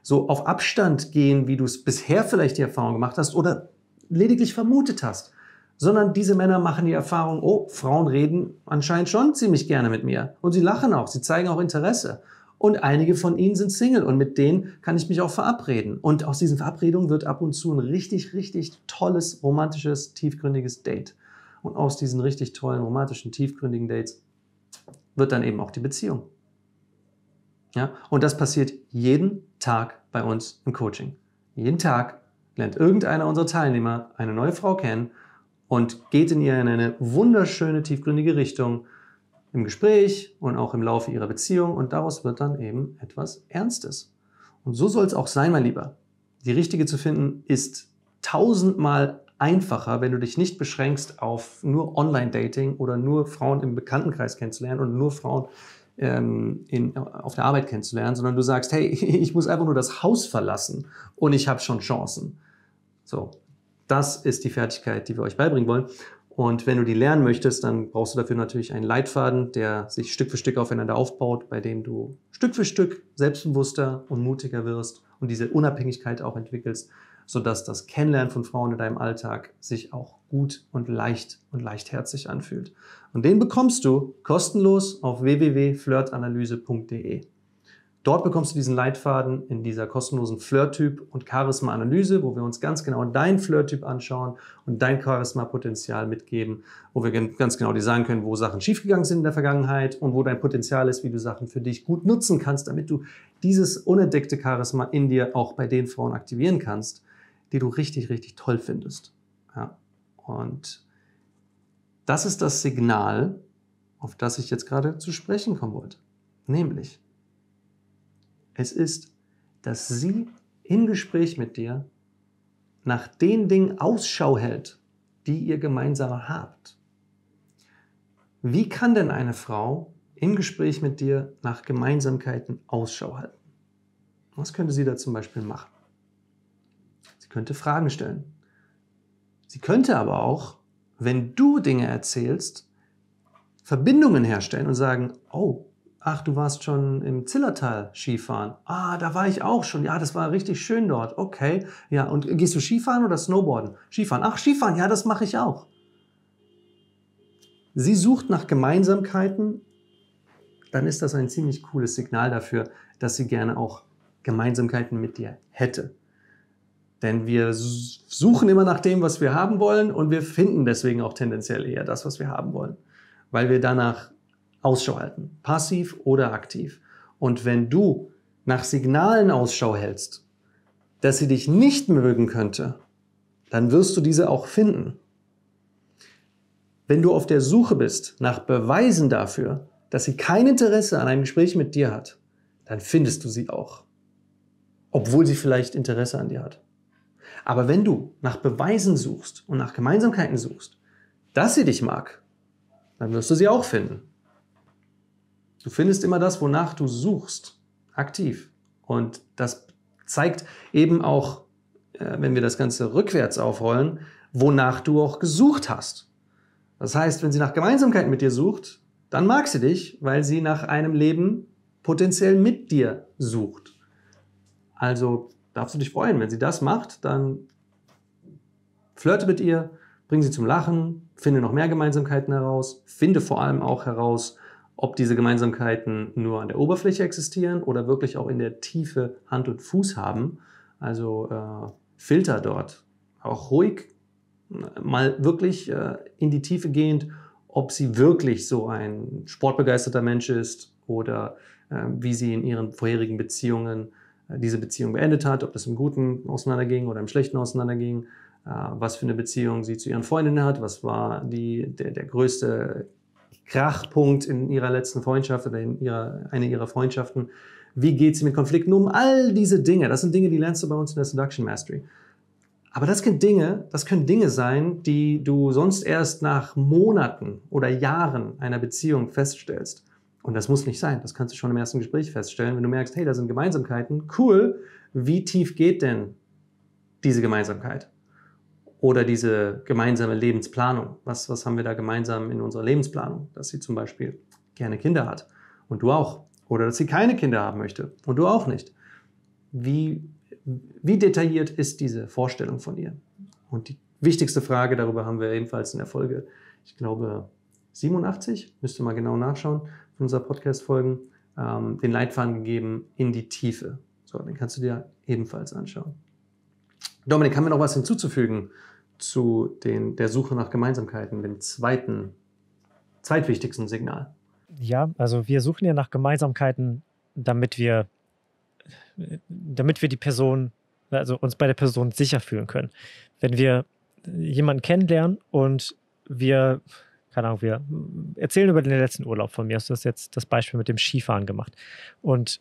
auf Abstand gehen, wie du es bisher vielleicht die Erfahrung gemacht hast oder lediglich vermutet hast. Sondern diese Männer machen die Erfahrung, oh, Frauen reden anscheinend schon ziemlich gerne mit mir. Und sie lachen auch, sie zeigen auch Interesse. Und einige von ihnen sind Single und mit denen kann ich mich auch verabreden. Und aus diesen Verabredungen wird ab und zu ein richtig, richtig tolles, romantisches, tiefgründiges Date. Und aus diesen richtig tollen, romantischen, tiefgründigen Dates wird dann eben auch die Beziehung. Ja? Und das passiert jeden Tag bei uns im Coaching. Jeden Tag lernt irgendeiner unserer Teilnehmer eine neue Frau kennen und geht in ihr in eine wunderschöne, tiefgründige Richtung, im Gespräch und auch im Laufe ihrer Beziehung und daraus wird dann eben etwas Ernstes. Und so soll es auch sein, mein Lieber. Die Richtige zu finden ist 1000-mal einfacher, wenn du dich nicht beschränkst auf nur Online-Dating oder nur Frauen im Bekanntenkreis kennenzulernen und nur Frauen auf der Arbeit kennenzulernen, sondern du sagst, hey, ich muss einfach nur das Haus verlassen und ich habe schon Chancen. So, das ist die Fertigkeit, die wir euch beibringen wollen. Und wenn du die lernen möchtest, dann brauchst du dafür natürlich einen Leitfaden, der sich Stück für Stück aufeinander aufbaut, bei dem du Stück für Stück selbstbewusster und mutiger wirst und diese Unabhängigkeit auch entwickelst, sodass das Kennenlernen von Frauen in deinem Alltag sich auch gut und leichtherzig anfühlt. Und den bekommst du kostenlos auf www.flirtanalyse.de. Dort bekommst du diesen Leitfaden in dieser kostenlosen Flirt-Typ- und Charisma-Analyse, wo wir uns ganz genau deinen Flirt-Typ anschauen und dein Charisma-Potenzial mitgeben, wo wir ganz genau dir sagen können, wo Sachen schiefgegangen sind in der Vergangenheit und wo dein Potenzial ist, wie du Sachen für dich gut nutzen kannst, damit du dieses unentdeckte Charisma in dir auch bei den Frauen aktivieren kannst, die du richtig, richtig toll findest. Ja. Und das ist das Signal, auf das ich jetzt gerade zu sprechen kommen wollte. Nämlich, es ist, dass sie im Gespräch mit dir nach den Dingen Ausschau hält, die ihr gemeinsam habt. Wie kann denn eine Frau im Gespräch mit dir nach Gemeinsamkeiten Ausschau halten? Was könnte sie da zum Beispiel machen? Sie könnte Fragen stellen. Sie könnte aber auch, wenn du Dinge erzählst, Verbindungen herstellen und sagen, oh, ach, du warst schon im Zillertal Skifahren. Ah, da war ich auch schon. Ja, das war richtig schön dort. Okay. Ja, und gehst du Skifahren oder Snowboarden? Skifahren. Ach, Skifahren. Ja, das mache ich auch. Sie sucht nach Gemeinsamkeiten. Dann ist das ein ziemlich cooles Signal dafür, dass sie gerne auch Gemeinsamkeiten mit dir hätte. Denn wir suchen immer nach dem, was wir haben wollen. Und wir finden deswegen auch tendenziell eher das, was wir haben wollen. Weil wir danach Ausschau halten, passiv oder aktiv. Und wenn du nach Signalen Ausschau hältst, dass sie dich nicht mögen könnte, dann wirst du diese auch finden. Wenn du auf der Suche bist nach Beweisen dafür, dass sie kein Interesse an einem Gespräch mit dir hat, dann findest du sie auch, obwohl sie vielleicht Interesse an dir hat. Aber wenn du nach Beweisen suchst und nach Gemeinsamkeiten suchst, dass sie dich mag, dann wirst du sie auch finden. Du findest immer das, wonach du suchst, aktiv. Und das zeigt eben auch, wenn wir das Ganze rückwärts aufrollen, wonach du auch gesucht hast. Das heißt, wenn sie nach Gemeinsamkeiten mit dir sucht, dann mag sie dich, weil sie nach einem Leben potenziell mit dir sucht. Also darfst du dich freuen, wenn sie das macht, dann flirte mit ihr, bring sie zum Lachen, finde noch mehr Gemeinsamkeiten heraus, finde vor allem auch heraus, ob diese Gemeinsamkeiten nur an der Oberfläche existieren oder wirklich auch in der Tiefe Hand und Fuß haben. Also Filter dort. Auch ruhig mal wirklich in die Tiefe gehend, ob sie wirklich so ein sportbegeisterter Mensch ist oder wie sie in ihren vorherigen Beziehungen diese Beziehung beendet hat, ob das im Guten auseinanderging oder im Schlechten auseinanderging, was für eine Beziehung sie zu ihren Freundinnen hat, was war der größte Krachpunkt in ihrer letzten Freundschaft oder in einer ihrer Freundschaften. Wie geht sie mit Konflikten um? All diese Dinge, das sind Dinge, die lernst du bei uns in der Seduction Mastery. Aber das können Dinge sein, die du sonst erst nach Monaten oder Jahren einer Beziehung feststellst. Und das muss nicht sein. Das kannst du schon im ersten Gespräch feststellen, wenn du merkst, hey, da sind Gemeinsamkeiten. Cool, wie tief geht denn diese Gemeinsamkeit? Oder diese gemeinsame Lebensplanung. Was haben wir da gemeinsam in unserer Lebensplanung? Dass sie zum Beispiel gerne Kinder hat und du auch. Oder dass sie keine Kinder haben möchte und du auch nicht. Wie detailliert ist diese Vorstellung von ihr? Und die wichtigste Frage, darüber haben wir ebenfalls in der Folge, ich glaube 87, müsst ihr mal genau nachschauen, von unserer Podcast-Folgen, den Leitfaden gegeben in die Tiefe. So, den kannst du dir ebenfalls anschauen. Dominik, haben wir noch was hinzuzufügen zu der Suche nach Gemeinsamkeiten, dem zweitwichtigsten Signal? Ja, also wir suchen ja nach Gemeinsamkeiten, damit wir die Person, also uns bei der Person sicher fühlen können. Wenn wir jemanden kennenlernen und wir, keine Ahnung, wir erzählen über den letzten Urlaub von mir, hast du jetzt das Beispiel mit dem Skifahren gemacht und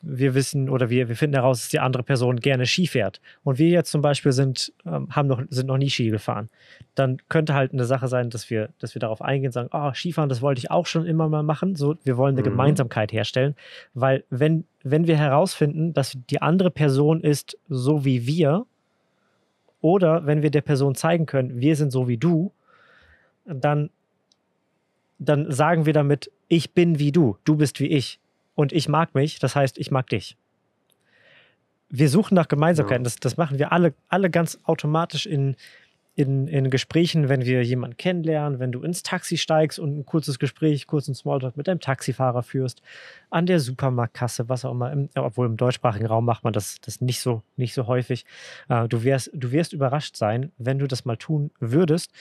wir wissen oder wir finden heraus, dass die andere Person gerne Ski fährt. Und wir jetzt zum Beispiel sind noch nie Ski gefahren. Dann könnte halt eine Sache sein, dass wir darauf eingehen und sagen, oh, Skifahren, das wollte ich auch schon immer mal machen. So, wir wollen eine Gemeinsamkeit herstellen. Weil wenn wir herausfinden, dass die andere Person ist so wie wir Oder wenn wir der Person zeigen können, wir sind so wie du, dann sagen wir damit, ich bin wie du, du bist wie ich und ich mag mich, das heißt, ich mag dich. Wir suchen nach Gemeinsamkeiten, das machen wir alle ganz automatisch in Gesprächen, wenn wir jemanden kennenlernen, wenn du ins Taxi steigst und ein kurzes Gespräch, kurzen Smalltalk mit deinem Taxifahrer führst, an der Supermarktkasse, was auch immer, obwohl im deutschsprachigen Raum macht man das nicht so häufig. Du wirst überrascht sein, wenn du das mal tun würdest,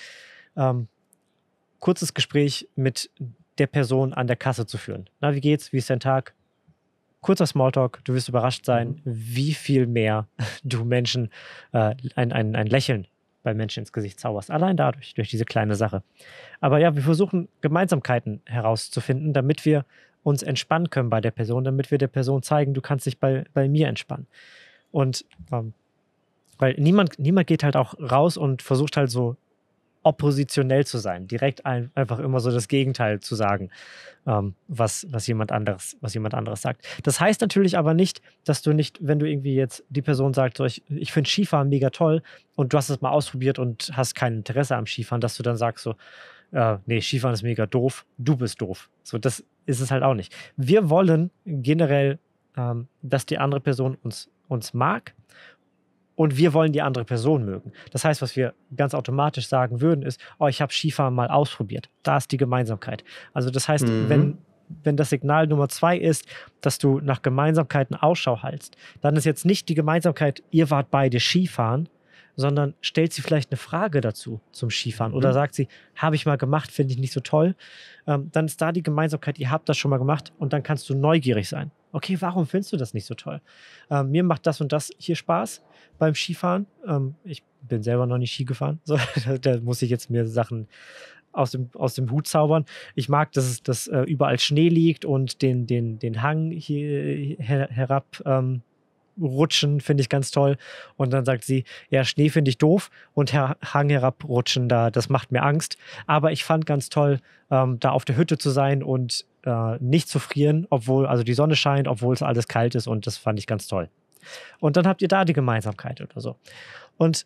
kurzes Gespräch mit der Person an der Kasse zu führen. Na, wie geht's? Wie ist dein Tag? Kurzer Smalltalk. Du wirst überrascht sein, wie viel mehr du Menschen ein Lächeln bei Menschen ins Gesicht zauberst. Allein dadurch, durch diese kleine Sache. Aber ja, wir versuchen Gemeinsamkeiten herauszufinden, damit wir uns entspannen können bei der Person, damit wir der Person zeigen, du kannst dich bei mir entspannen. Und weil niemand geht halt auch raus und versucht halt so oppositionell zu sein, direkt einfach immer so das Gegenteil zu sagen, was jemand anderes sagt. Das heißt natürlich aber nicht, dass du nicht, wenn du irgendwie jetzt die Person sagt, so, ich finde Skifahren mega toll und du hast es mal ausprobiert und hast kein Interesse am Skifahren, dass du dann sagst so, nee, Skifahren ist mega doof, du bist doof. So, das ist es halt auch nicht. Wir wollen generell, dass die andere Person uns mag. Und wir wollen die andere Person mögen. Das heißt, was wir ganz automatisch sagen würden, ist, oh, ich habe Skifahren mal ausprobiert. Da ist die Gemeinsamkeit. Also das heißt, wenn das Signal Nummer 2 ist, dass du nach Gemeinsamkeiten Ausschau hältst, dann ist jetzt nicht die Gemeinsamkeit, ihr wart beide Skifahren, sondern stellt sie vielleicht eine Frage dazu zum Skifahren oder sagt sie, habe ich mal gemacht, finde ich nicht so toll. Dann ist da die Gemeinsamkeit, ihr habt das schon mal gemacht und dann kannst du neugierig sein. Okay, warum findest du das nicht so toll? Mir macht das und das hier Spaß beim Skifahren. Ich bin selber noch nicht Ski gefahren. So, da muss ich jetzt mir Sachen aus dem Hut zaubern. Ich mag, dass überall Schnee liegt und den Hang hier herab rutschen, finde ich ganz toll. Und dann sagt sie, ja, Schnee finde ich doof und Hang herabrutschen, das macht mir Angst. Aber ich fand ganz toll, da auf der Hütte zu sein und nicht zu frieren, obwohl also die Sonne scheint, obwohl es alles kalt ist und das fand ich ganz toll. Und dann habt ihr da die Gemeinsamkeit oder so. Und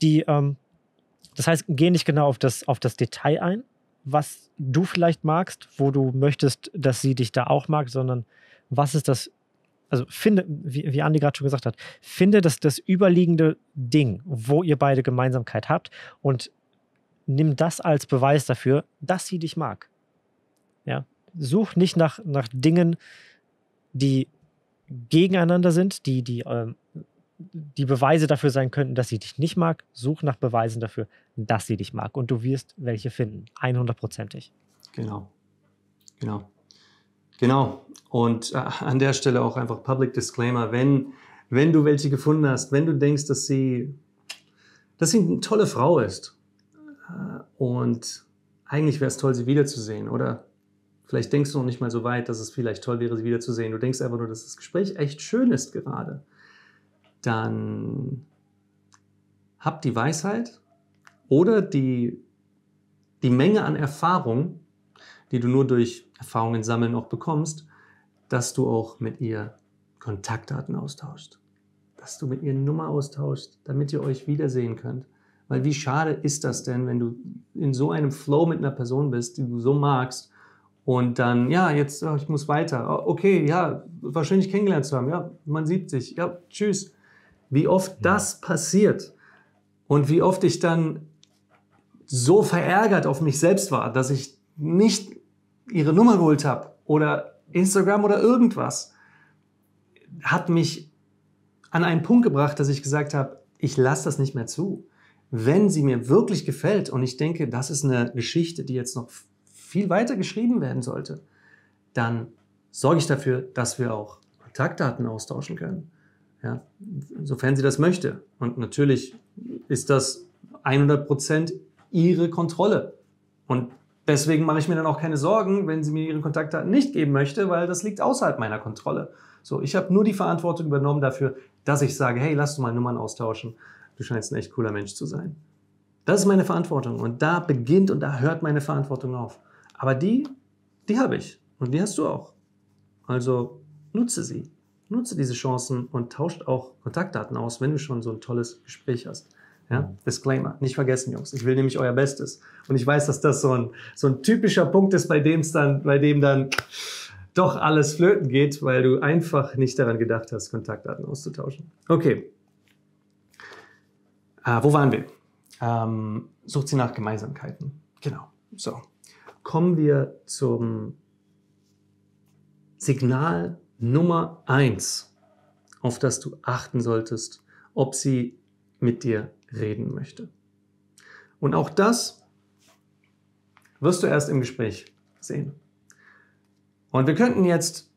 das heißt, geh nicht genau auf das Detail ein, was du vielleicht magst, wo du möchtest, dass sie dich da auch mag, sondern was ist das. Also finde, wie Andy gerade schon gesagt hat, finde das überliegende Ding, wo ihr beide Gemeinsamkeit habt und nimm das als Beweis dafür, dass sie dich mag. Ja? Such nicht nach Dingen, die gegeneinander sind, die Beweise dafür sein könnten, dass sie dich nicht mag. Such nach Beweisen dafür, dass sie dich mag und du wirst welche finden, 100%ig. Genau. Und an der Stelle auch einfach Public Disclaimer, wenn du welche gefunden hast, wenn du denkst, dass sie eine tolle Frau ist und eigentlich wäre es toll, sie wiederzusehen, oder vielleicht denkst du noch nicht mal so weit, dass es vielleicht toll wäre, sie wiederzusehen, du denkst einfach nur, dass das Gespräch echt schön ist gerade, dann hab die Weisheit oder die Menge an Erfahrung, die du nur durch Erfahrungen sammeln auch bekommst, dass du auch mit ihr Kontaktdaten austauschst, dass du mit ihr Nummer austauschst, damit ihr euch wiedersehen könnt. Weil wie schade ist das denn, wenn du in so einem Flow mit einer Person bist, die du so magst und dann, ja, jetzt, ich muss weiter, okay, ja, war schön, dich kennengelernt zu haben, ja, man sieht sich, ja, tschüss. Wie oft das passiert und wie oft ich dann so verärgert auf mich selbst war, dass ich nicht ihre Nummer geholt habe oder Instagram oder irgendwas, hat mich an einen Punkt gebracht, dass ich gesagt habe, ich lasse das nicht mehr zu. Wenn sie mir wirklich gefällt und ich denke, das ist eine Geschichte, die jetzt noch viel weiter geschrieben werden sollte, dann sorge ich dafür, dass wir auch Kontaktdaten austauschen können, ja, sofern sie das möchte. Und natürlich ist das 100% ihre Kontrolle. Und deswegen mache ich mir dann auch keine Sorgen, wenn sie mir ihre Kontaktdaten nicht geben möchte, weil das liegt außerhalb meiner Kontrolle. So, ich habe nur die Verantwortung übernommen dafür, dass ich sage, hey, lass uns mal Nummern austauschen. Du scheinst ein echt cooler Mensch zu sein. Das ist meine Verantwortung und da beginnt und da hört meine Verantwortung auf. Aber die habe ich und die hast du auch. Also nutze sie, nutze diese Chancen und tauscht auch Kontaktdaten aus, wenn du schon so ein tolles Gespräch hast. Ja? Disclaimer, nicht vergessen, Jungs, ich will nämlich euer Bestes. Und ich weiß, dass das so ein typischer Punkt ist, bei dem dann doch alles flöten geht, weil du einfach nicht daran gedacht hast, Kontaktdaten auszutauschen. Okay, wo waren wir? Sucht sie nach Gemeinsamkeiten. Genau, so. Kommen wir zum Signal Nummer 1, auf das du achten solltest, ob sie mit dir reden möchte. Und auch das wirst du erst im Gespräch sehen. Und wir könnten jetzt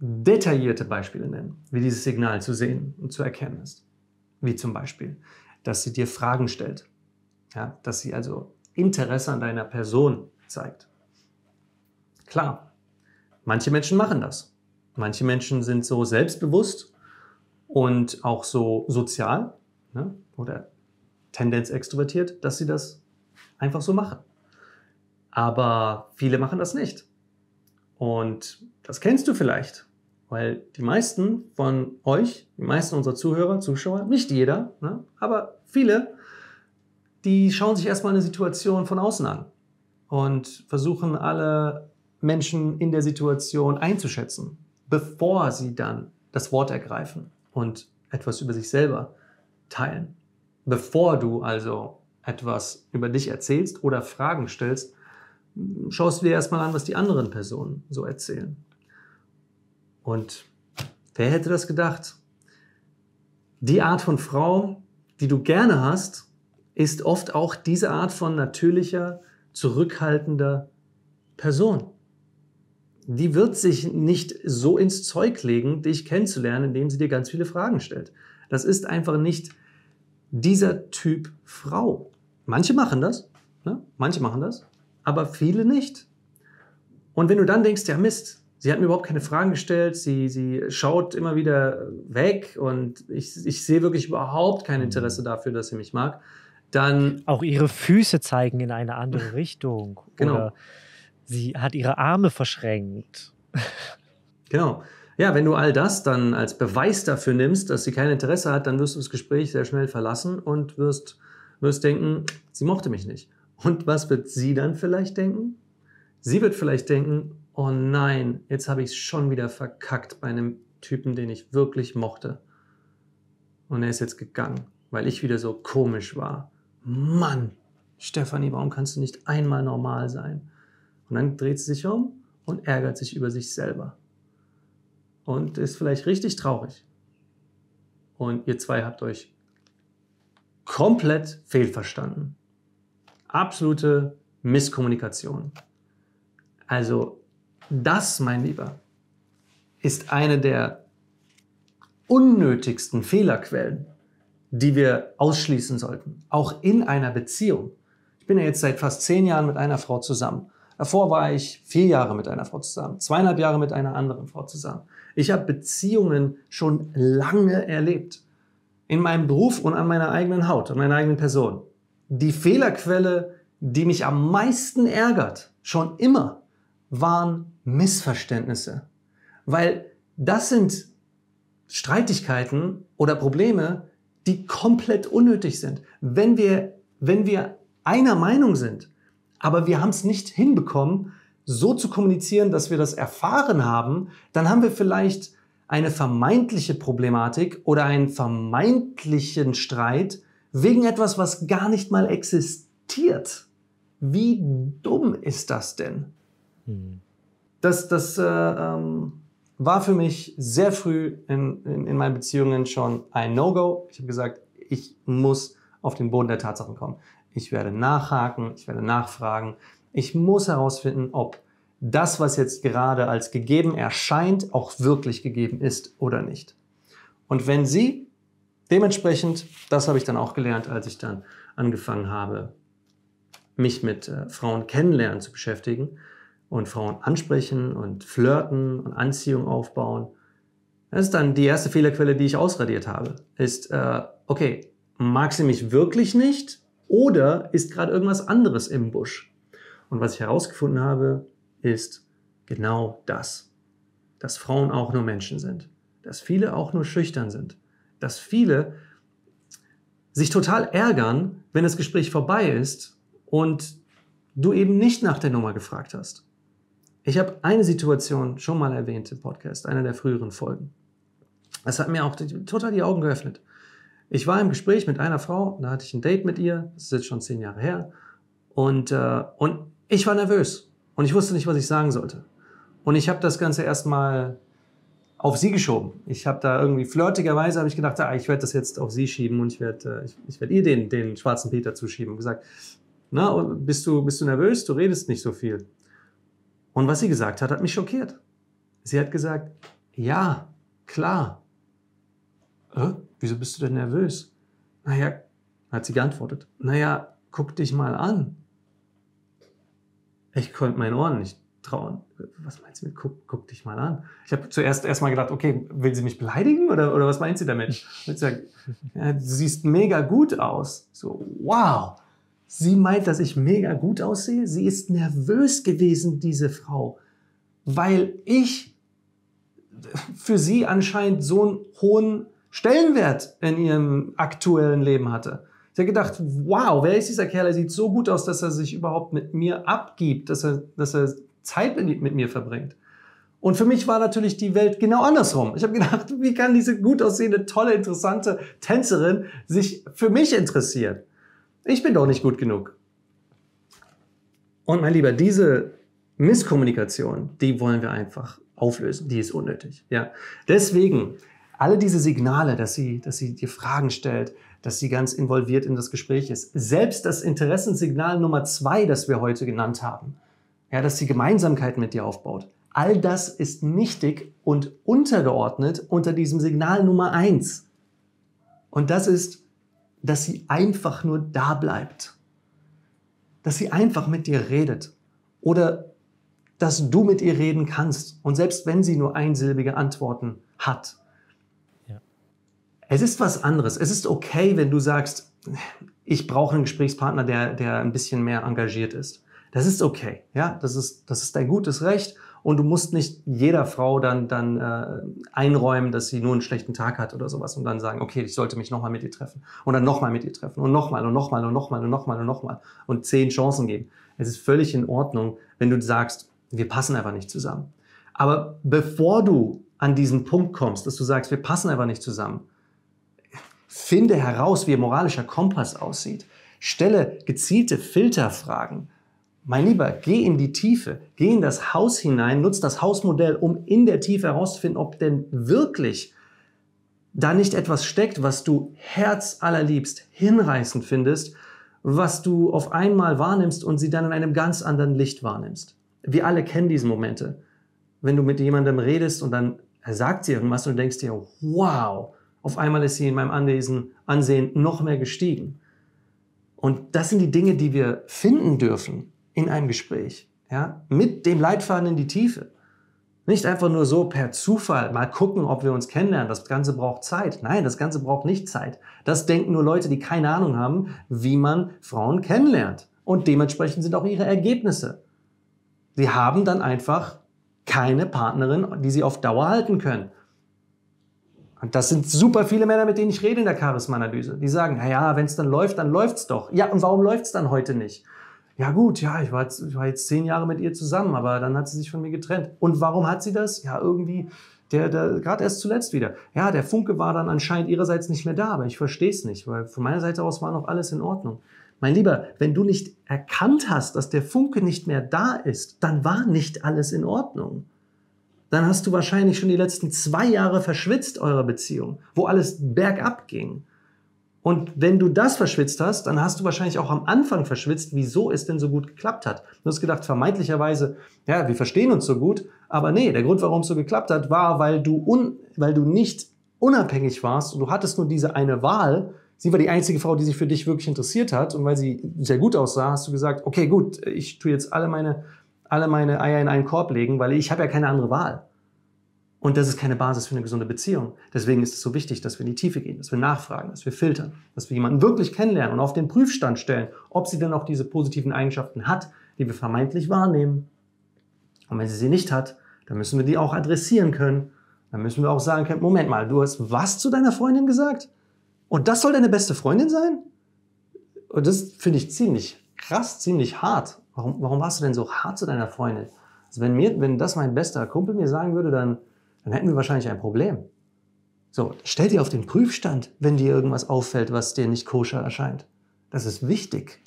detaillierte Beispiele nennen, wie dieses Signal zu sehen und zu erkennen ist. Wie zum Beispiel, dass sie dir Fragen stellt, ja, dass sie also Interesse an deiner Person zeigt. Klar, manche Menschen machen das. Manche Menschen sind so selbstbewusst und auch so sozial, ne, oder Tendenz extrovertiert, dass sie das einfach so machen. Aber viele machen das nicht. Und das kennst du vielleicht, weil die meisten von euch, die meisten unserer Zuhörer, Zuschauer, nicht jeder, ne, aber viele, die schauen sich erstmal eine Situation von außen an und versuchen alle Menschen in der Situation einzuschätzen, bevor sie dann das Wort ergreifen und etwas über sich selber teilen. Bevor du also etwas über dich erzählst oder Fragen stellst, schaust du dir erstmal an, was die anderen Personen so erzählen. Und wer hätte das gedacht? Die Art von Frau, die du gerne hast, ist oft auch diese Art von natürlicher, zurückhaltender Person. Die wird sich nicht so ins Zeug legen, dich kennenzulernen, indem sie dir ganz viele Fragen stellt. Das ist einfach nicht dieser Typ Frau. Manche machen das, ne? Manche machen das, aber viele nicht. Und wenn du dann denkst, ja Mist, sie hat mir überhaupt keine Fragen gestellt, sie schaut immer wieder weg und ich sehe wirklich überhaupt kein Interesse dafür, dass sie mich mag, dann... Auch ihre Füße zeigen in eine andere Richtung. Genau. Oder sie hat ihre Arme verschränkt. Genau. Ja, wenn du all das dann als Beweis dafür nimmst, dass sie kein Interesse hat, dann wirst du das Gespräch sehr schnell verlassen und wirst denken, sie mochte mich nicht. Und was wird sie dann vielleicht denken? Sie wird vielleicht denken, oh nein, jetzt habe ich es schon wieder verkackt bei einem Typen, den ich wirklich mochte. Und er ist jetzt gegangen, weil ich wieder so komisch war. Mann, Stefanie, warum kannst du nicht einmal normal sein? Und dann dreht sie sich um und ärgert sich über sich selber. Und ist vielleicht richtig traurig. Und ihr zwei habt euch komplett fehlverstanden. Absolute Misskommunikation. Also das, mein Lieber, ist eine der unnötigsten Fehlerquellen, die wir ausschließen sollten. Auch in einer Beziehung. Ich bin ja jetzt seit fast 10 Jahren mit einer Frau zusammen. Davor war ich 4 Jahre mit einer Frau zusammen, 2,5 Jahre mit einer anderen Frau zusammen. Ich habe Beziehungen schon lange erlebt. In meinem Beruf und an meiner eigenen Haut, an meiner eigenen Person. Die Fehlerquelle, die mich am meisten ärgert, schon immer, waren Missverständnisse. Weil das sind Streitigkeiten oder Probleme, die komplett unnötig sind. Wenn wir einer Meinung sind, aber wir haben es nicht hinbekommen, so zu kommunizieren, dass wir das erfahren haben, dann haben wir vielleicht eine vermeintliche Problematik oder einen vermeintlichen Streit wegen etwas, was gar nicht mal existiert. Wie dumm ist das denn? Hm. Das war für mich sehr früh in meinen Beziehungen schon ein No-Go. Ich habe gesagt, ich muss auf den Boden der Tatsachen kommen. Ich werde nachhaken, ich werde nachfragen. Ich muss herausfinden, ob das, was jetzt gerade als gegeben erscheint, auch wirklich gegeben ist oder nicht. Und wenn sie dementsprechend, das habe ich dann auch gelernt, als ich dann angefangen habe, mich mit Frauen kennenlernen zu beschäftigen und Frauen ansprechen und flirten und Anziehung aufbauen. Das ist dann die erste Fehlerquelle, die ich ausradiert habe. Ist, okay, mag sie mich wirklich nicht? Oder ist gerade irgendwas anderes im Busch? Und was ich herausgefunden habe, ist genau das. Dass Frauen auch nur Menschen sind. Dass viele auch nur schüchtern sind. Dass viele sich total ärgern, wenn das Gespräch vorbei ist und du eben nicht nach der Nummer gefragt hast. Ich habe eine Situation schon mal erwähnt im Podcast, einer der früheren Folgen. Das hat mir auch total die Augen geöffnet. Ich war im Gespräch mit einer Frau, da hatte ich ein Date mit ihr, das ist jetzt schon 10 Jahre her, und ich war nervös und ich wusste nicht, was ich sagen sollte. Und ich habe das Ganze erstmal auf sie geschoben. Ich habe da irgendwie flirtigerweise habe ich gedacht, ich werde das jetzt auf sie schieben und ich werd ihr den schwarzen Peter zuschieben. Und gesagt, na, bist du nervös? Du redest nicht so viel. Und was sie gesagt hat mich schockiert. Sie hat gesagt, ja, klar. Wieso bist du denn nervös? Naja, hat sie geantwortet, naja, guck dich mal an. Ich konnte meinen Ohren nicht trauen. Was meint sie mit guck dich mal an? Ich habe zuerst erstmal gedacht, okay, will sie mich beleidigen oder was meint sie damit? Und ich sage, ja, du siehst mega gut aus. So, wow. Sie meint, dass ich mega gut aussehe? Sie ist nervös gewesen, diese Frau, weil ich für sie anscheinend so einen hohen Stellenwert in ihrem aktuellen Leben hatte. Ich habe gedacht, wow, wer ist dieser Kerl? Er sieht so gut aus, dass er sich überhaupt mit mir abgibt, dass er Zeit mit mir verbringt. Und für mich war natürlich die Welt genau andersrum. Ich habe gedacht, wie kann diese gut aussehende, tolle, interessante Tänzerin sich für mich interessieren? Ich bin doch nicht gut genug. Und mein Lieber, diese Misskommunikation, die wollen wir einfach auflösen. Die ist unnötig. Ja. Deswegen, alle diese Signale, dass sie dir Fragen stellt, dass sie ganz involviert in das Gespräch ist. Selbst das Interessenssignal Nummer 2, das wir heute genannt haben, ja, dass sie Gemeinsamkeiten mit dir aufbaut. All das ist nichtig und untergeordnet unter diesem Signal Nummer 1. Und das ist, dass sie einfach nur da bleibt. Dass sie einfach mit dir redet. Oder dass du mit ihr reden kannst. Und selbst wenn sie nur einsilbige Antworten hat. Ja. Es ist was anderes. Es ist okay, wenn du sagst, ich brauche einen Gesprächspartner, der ein bisschen mehr engagiert ist. Das ist okay, ja, das ist dein gutes Recht und du musst nicht jeder Frau dann einräumen, dass sie nur einen schlechten Tag hat oder sowas und dann sagen, okay, ich sollte mich nochmal mit ihr treffen und dann nochmal mit ihr treffen und nochmal und nochmal und nochmal und nochmal und nochmal und 10 Chancen geben. Es ist völlig in Ordnung, wenn du sagst, wir passen einfach nicht zusammen. Aber bevor du an diesen Punkt kommst, dass du sagst, wir passen einfach nicht zusammen, finde heraus, wie ihr moralischer Kompass aussieht. Stelle gezielte Filterfragen. Mein Lieber, geh in die Tiefe, geh in das Haus hinein, nutz das Hausmodell, um in der Tiefe herauszufinden, ob denn wirklich da nicht etwas steckt, was du herzallerliebst hinreißend findest, was du auf einmal wahrnimmst und sie dann in einem ganz anderen Licht wahrnimmst. Wir alle kennen diese Momente. Wenn du mit jemandem redest und dann sagt sie irgendwas und du denkst dir, wow, auf einmal ist sie in meinem Ansehen noch mehr gestiegen. Und das sind die Dinge, die wir finden dürfen. In einem Gespräch, ja, mit dem Leitfaden in die Tiefe. Nicht einfach nur so per Zufall mal gucken, ob wir uns kennenlernen. Das Ganze braucht Zeit. Nein, das Ganze braucht nicht Zeit. Das denken nur Leute, die keine Ahnung haben, wie man Frauen kennenlernt. Und dementsprechend sind auch ihre Ergebnisse. Sie haben dann einfach keine Partnerin, die sie auf Dauer halten können. Und das sind super viele Männer, mit denen ich rede in der Charisma-Analyse. Die sagen, naja, wenn es dann läuft's doch. Ja, und warum läuft's dann heute nicht? Ja gut, ja, ich war jetzt 10 Jahre mit ihr zusammen, aber dann hat sie sich von mir getrennt. Und warum hat sie das? Ja, irgendwie, gerade erst zuletzt wieder. Ja, der Funke war dann anscheinend ihrerseits nicht mehr da, aber ich verstehe es nicht, weil von meiner Seite aus war noch alles in Ordnung. Mein Lieber, wenn du nicht erkannt hast, dass der Funke nicht mehr da ist, dann war nicht alles in Ordnung. Dann hast du wahrscheinlich schon die letzten 2 Jahre verschwitzt eurer Beziehung, wo alles bergab ging. Und wenn du das verschwitzt hast, dann hast du wahrscheinlich auch am Anfang verschwitzt, wieso es denn so gut geklappt hat. Du hast gedacht, vermeintlicherweise, ja, wir verstehen uns so gut, aber nee, der Grund, warum es so geklappt hat, war, weil du nicht unabhängig warst und du hattest nur diese eine Wahl. Sie war die einzige Frau, die sich für dich wirklich interessiert hat und weil sie sehr gut aussah, hast du gesagt, okay, gut, ich tue jetzt alle meine Eier in einen Korb legen, weil ich habe ja keine andere Wahl. Und das ist keine Basis für eine gesunde Beziehung. Deswegen ist es so wichtig, dass wir in die Tiefe gehen, dass wir nachfragen, dass wir filtern, dass wir jemanden wirklich kennenlernen und auf den Prüfstand stellen, ob sie denn auch diese positiven Eigenschaften hat, die wir vermeintlich wahrnehmen. Und wenn sie sie nicht hat, dann müssen wir die auch adressieren können. Dann müssen wir auch sagen können, Moment mal, du hast was zu deiner Freundin gesagt? Und das soll deine beste Freundin sein? Und das finde ich ziemlich krass, ziemlich hart. Warum warst du denn so hart zu deiner Freundin? Also wenn das mein bester Kumpel mir sagen würde, dann hätten wir wahrscheinlich ein Problem. So, stell dir auf den Prüfstand, wenn dir irgendwas auffällt, was dir nicht koscher erscheint. Das ist wichtig.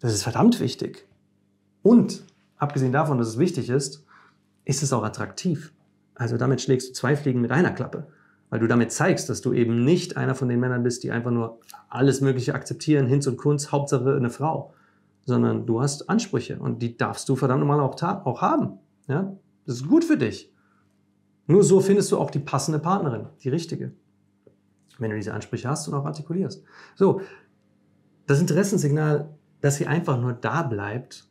Das ist verdammt wichtig. Und, abgesehen davon, dass es wichtig ist es auch attraktiv. Also damit schlägst du zwei Fliegen mit einer Klappe. Weil du damit zeigst, dass du eben nicht einer von den Männern bist, die einfach nur alles Mögliche akzeptieren, Hinz und Kunst, Hauptsache eine Frau. Sondern du hast Ansprüche und die darfst du verdammt normal auch haben. Ja? Das ist gut für dich. Nur so findest du auch die passende Partnerin, die richtige. Wenn du diese Ansprüche hast und auch artikulierst. So, das Interessenssignal, dass sie einfach nur da bleibt,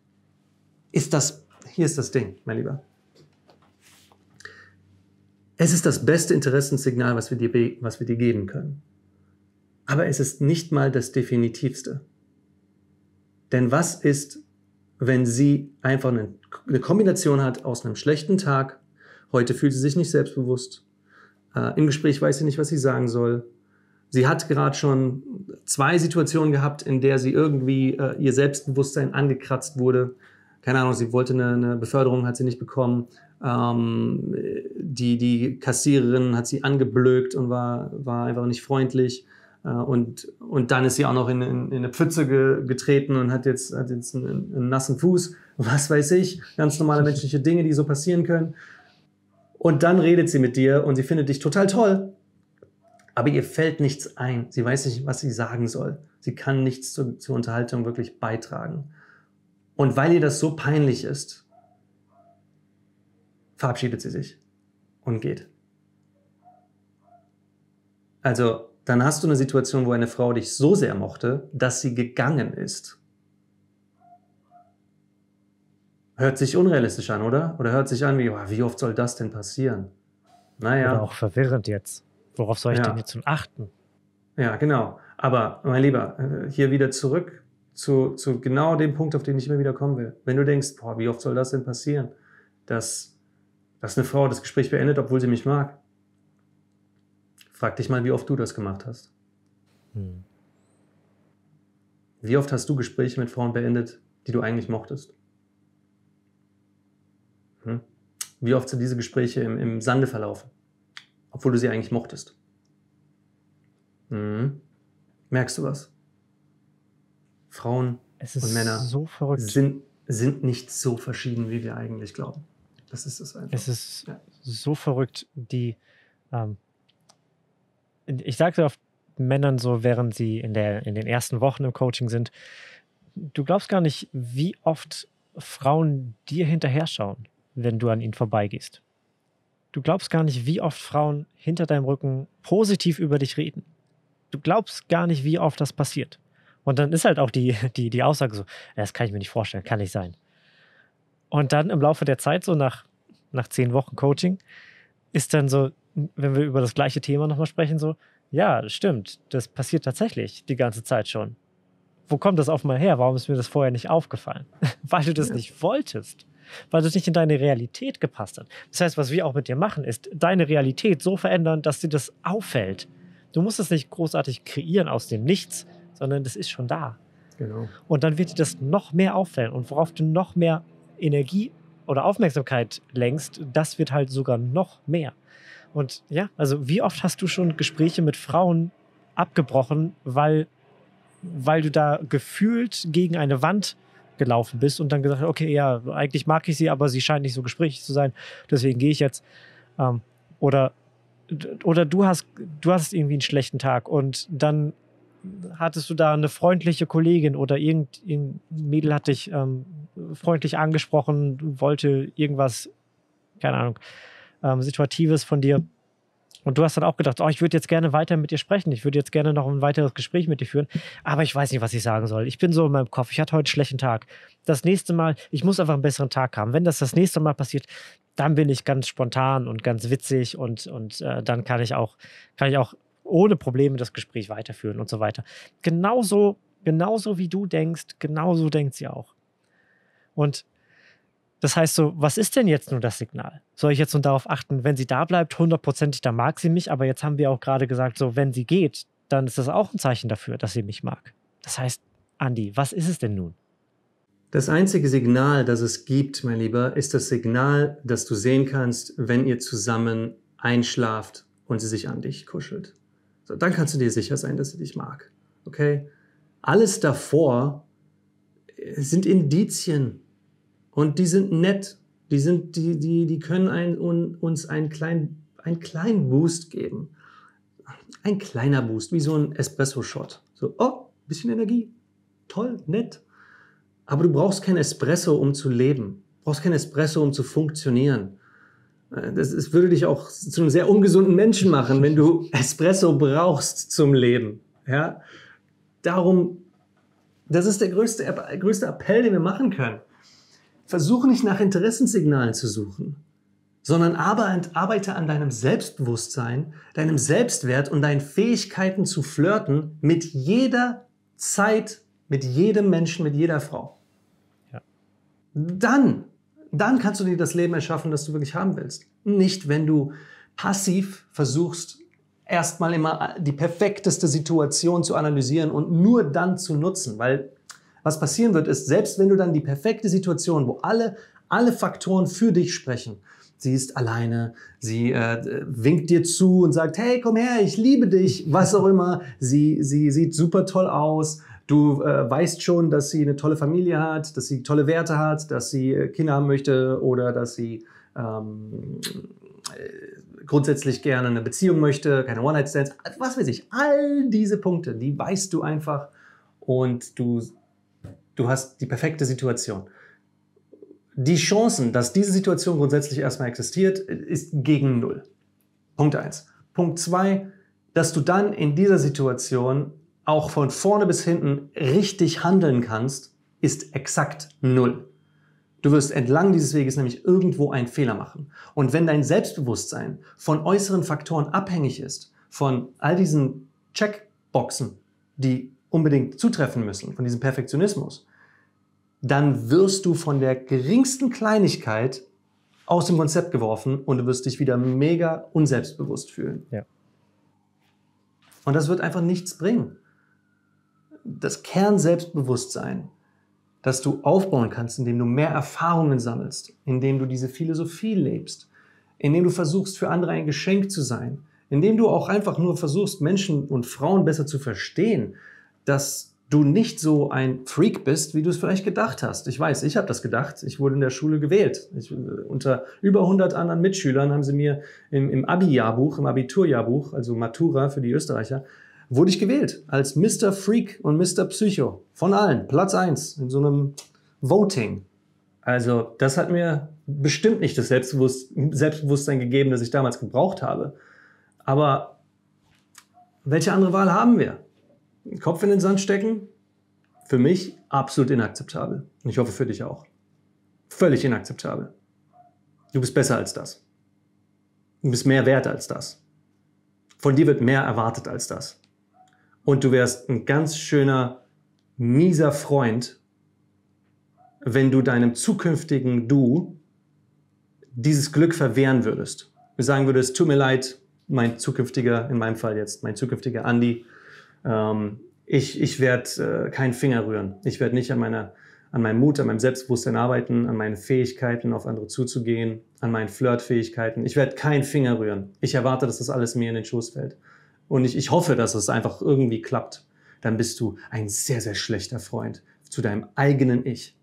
ist das, hier ist das Ding, mein Lieber. Es ist das beste Interessenssignal, was wir dir geben können. Aber es ist nicht mal das Definitivste. Denn was ist, wenn sie einfach eine Kombination hat aus einem schlechten Tag, heute fühlt sie sich nicht selbstbewusst, im Gespräch weiß sie nicht, was sie sagen soll, sie hat gerade schon zwei Situationen gehabt, in der sie irgendwie ihr Selbstbewusstsein angekratzt wurde. Keine Ahnung, sie wollte eine Beförderung, hat sie nicht bekommen. Die Kassiererin hat sie angeblökt und war einfach nicht freundlich. Und dann ist sie auch noch in eine Pfütze getreten und hat jetzt einen nassen Fuß. Was weiß ich, ganz normale menschliche Dinge, die so passieren können. Und dann redet sie mit dir und sie findet dich total toll. Aber ihr fällt nichts ein. Sie weiß nicht, was sie sagen soll. Sie kann nichts zur Unterhaltung wirklich beitragen. Und weil ihr das so peinlich ist, verabschiedet sie sich und geht. Also, dann hast du eine Situation, wo eine Frau dich so sehr mochte, dass sie gegangen ist. Hört sich unrealistisch an, oder? Oder hört sich an wie, oh, wie oft soll das denn passieren? Naja. Oder auch verwirrend jetzt. Worauf soll ich denn jetzt achten? Ja, genau. Aber, mein Lieber, hier wieder zurück zu genau dem Punkt, auf den ich immer wieder kommen will. Wenn du denkst, boah, wie oft soll das denn passieren, dass eine Frau das Gespräch beendet, obwohl sie mich mag. Frag dich mal, wie oft du das gemacht hast. Hm. Wie oft hast du Gespräche mit Frauen beendet, die du eigentlich mochtest? Hm? Wie oft sind diese Gespräche im Sande verlaufen, obwohl du sie eigentlich mochtest? Hm. Merkst du was? Frauen und Männer so verrückt. Sind nicht so verschieden, wie wir eigentlich glauben. Das ist es einfach. Es ist so verrückt, die ich sage so oft Männern so, während sie in den ersten Wochen im Coaching sind, du glaubst gar nicht, wie oft Frauen dir hinterher schauen, wenn du an ihnen vorbeigehst. Du glaubst gar nicht, wie oft Frauen hinter deinem Rücken positiv über dich reden. Du glaubst gar nicht, wie oft das passiert. Und dann ist halt auch die Aussage so, das kann ich mir nicht vorstellen, kann nicht sein. Und dann im Laufe der Zeit, so nach 10 Wochen Coaching, ist dann so, wenn wir über das gleiche Thema nochmal sprechen, so, ja, stimmt, das passiert tatsächlich die ganze Zeit schon. Wo kommt das auf einmal her? Warum ist mir das vorher nicht aufgefallen? Weil du das nicht wolltest. Weil das nicht in deine Realität gepasst hat. Das heißt, was wir auch mit dir machen, ist deine Realität so verändern, dass dir das auffällt. Du musst es nicht großartig kreieren aus dem Nichts, sondern das ist schon da. Genau. Und dann wird dir das noch mehr auffällen und worauf du noch mehr Energie oder Aufmerksamkeit lenkst, das wird halt sogar noch mehr. Und ja, also wie oft hast du schon Gespräche mit Frauen abgebrochen, weil du da gefühlt gegen eine Wand gelaufen bist und dann gesagt hast, okay, ja, eigentlich mag ich sie, aber sie scheint nicht so gesprächig zu sein, deswegen gehe ich jetzt. Oder du hast irgendwie einen schlechten Tag und dann hattest du da eine freundliche Kollegin oder irgendein Mädel hat dich freundlich angesprochen, wollte irgendwas, keine Ahnung, Situatives von dir. Und du hast dann auch gedacht, oh, ich würde jetzt gerne weiter mit dir sprechen. Ich würde jetzt gerne noch ein weiteres Gespräch mit dir führen. Aber ich weiß nicht, was ich sagen soll. Ich bin so in meinem Kopf. Ich hatte heute einen schlechten Tag. Das nächste Mal, ich muss einfach einen besseren Tag haben. Wenn das nächste Mal passiert, dann bin ich ganz spontan und ganz witzig und dann kann ich auch ohne Probleme das Gespräch weiterführen und so weiter. Genauso wie du denkst, genauso denkt sie auch. Und Das heißt so, was ist denn jetzt nun das Signal? Soll ich jetzt nun darauf achten, wenn sie da bleibt, hundertprozentig, dann mag sie mich, aber jetzt haben wir auch gerade gesagt, so, wenn sie geht, dann ist das auch ein Zeichen dafür, dass sie mich mag. Das heißt, Andy, was ist es denn nun? Das einzige Signal, das es gibt, mein Lieber, ist das Signal, das du sehen kannst, wenn ihr zusammen einschlaft und sie sich an dich kuschelt. So, dann kannst du dir sicher sein, dass sie dich mag. Okay? Alles davor sind Indizien. Und die sind nett. Die können uns einen kleinen Boost geben. Ein kleiner Boost, wie so ein Espresso-Shot. So, oh, ein bisschen Energie. Toll, nett. Aber du brauchst kein Espresso, um zu leben. Du brauchst kein Espresso, um zu funktionieren. Das würde dich auch zu einem sehr ungesunden Menschen machen, wenn du Espresso brauchst zum Leben. Ja? Darum, das ist der größte Appell, den wir machen können. Versuche nicht nach Interessenssignalen zu suchen, sondern arbeite an deinem Selbstbewusstsein, deinem Selbstwert und deinen Fähigkeiten zu flirten mit jeder Zeit, mit jedem Menschen, mit jeder Frau. Ja. Dann kannst du dir das Leben erschaffen, das du wirklich haben willst. Nicht, wenn du passiv versuchst, erstmal immer die perfekteste Situation zu analysieren und nur dann zu nutzen, weil was passieren wird, ist, selbst wenn du dann die perfekte Situation, wo alle Faktoren für dich sprechen, sie ist alleine, sie winkt dir zu und sagt, hey, komm her, ich liebe dich, was auch immer, sie sieht super toll aus, du weißt schon, dass sie eine tolle Familie hat, dass sie tolle Werte hat, dass sie Kinder haben möchte oder dass sie grundsätzlich gerne eine Beziehung möchte, keine One-Night-Stands, was weiß ich, all diese Punkte, die weißt du einfach und du hast die perfekte Situation. Die Chancen, dass diese Situation grundsätzlich erstmal existiert, ist gegen 0. Punkt 1. Punkt 2, dass du dann in dieser Situation auch von vorne bis hinten richtig handeln kannst, ist exakt 0. Du wirst entlang dieses Weges nämlich irgendwo einen Fehler machen. Und wenn dein Selbstbewusstsein von äußeren Faktoren abhängig ist, von all diesen Checkboxen, die unbedingt zutreffen müssen, von diesem Perfektionismus, dann wirst du von der geringsten Kleinigkeit aus dem Konzept geworfen und du wirst dich wieder mega unselbstbewusst fühlen. Ja. Und das wird einfach nichts bringen. Das Kernselbstbewusstsein, das du aufbauen kannst, indem du mehr Erfahrungen sammelst, indem du diese Philosophie lebst, indem du versuchst, für andere ein Geschenk zu sein, indem du auch einfach nur versuchst, Menschen und Frauen besser zu verstehen, dass du nicht so ein Freak bist, wie du es vielleicht gedacht hast. Ich weiß, ich habe das gedacht. Ich wurde in der Schule gewählt. Unter über 100 anderen Mitschülern haben sie mir im Abi-Jahrbuch, im Abiturjahrbuch, also Matura für die Österreicher, wurde ich gewählt als Mr. Freak und Mr. Psycho. Von allen. Platz 1 in so einem Voting. Also das hat mir bestimmt nicht das Selbstbewusstsein gegeben, das ich damals gebraucht habe. Aber welche andere Wahl haben wir? Kopf in den Sand stecken, für mich absolut inakzeptabel. Und ich hoffe für dich auch. Völlig inakzeptabel. Du bist besser als das. Du bist mehr wert als das. Von dir wird mehr erwartet als das. Und du wärst ein ganz schöner, mieser Freund, wenn du deinem zukünftigen Du dieses Glück verwehren würdest. Du sagen würdest, tut mir leid, mein zukünftiger, in meinem Fall jetzt, mein zukünftiger Andy, ich werde keinen Finger rühren. Ich werde nicht an meinem Mut, an meinem Selbstbewusstsein arbeiten, an meinen Fähigkeiten, auf andere zuzugehen, an meinen Flirtfähigkeiten. Ich werde keinen Finger rühren. Ich erwarte, dass das alles mir in den Schoß fällt. Und ich hoffe, dass es einfach irgendwie klappt. Dann bist du ein sehr, sehr schlechter Freund zu deinem eigenen Ich.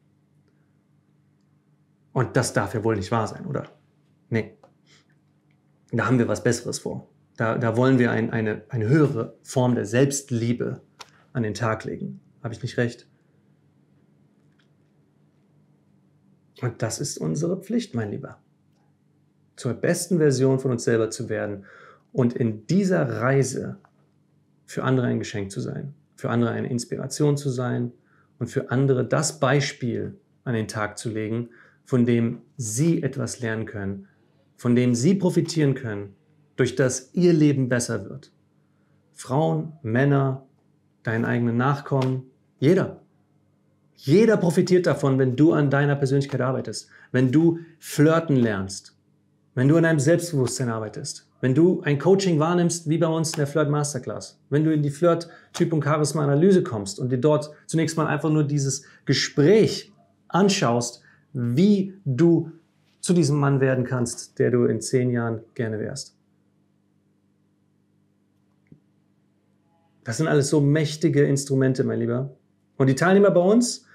Und das darf ja wohl nicht wahr sein, oder? Nee. Da haben wir was Besseres vor. Da wollen wir eine höhere Form der Selbstliebe an den Tag legen. Habe ich nicht recht? Und das ist unsere Pflicht, mein Lieber. Zur besten Version von uns selber zu werden und in dieser Reise für andere ein Geschenk zu sein, für andere eine Inspiration zu sein und für andere das Beispiel an den Tag zu legen, von dem sie etwas lernen können, von dem sie profitieren können, durch das ihr Leben besser wird. Frauen, Männer, deinen eigenen Nachkommen, jeder. Jeder profitiert davon, wenn du an deiner Persönlichkeit arbeitest, wenn du flirten lernst, wenn du an deinem Selbstbewusstsein arbeitest, wenn du ein Coaching wahrnimmst, wie bei uns in der Flirt Masterclass, wenn du in die Flirt-Typ- und Charisma-Analyse kommst und dir dort zunächst mal einfach nur dieses Gespräch anschaust, wie du zu diesem Mann werden kannst, der du in 10 Jahren gerne wärst. Das sind alles so mächtige Instrumente, mein Lieber. Und die Teilnehmer bei uns,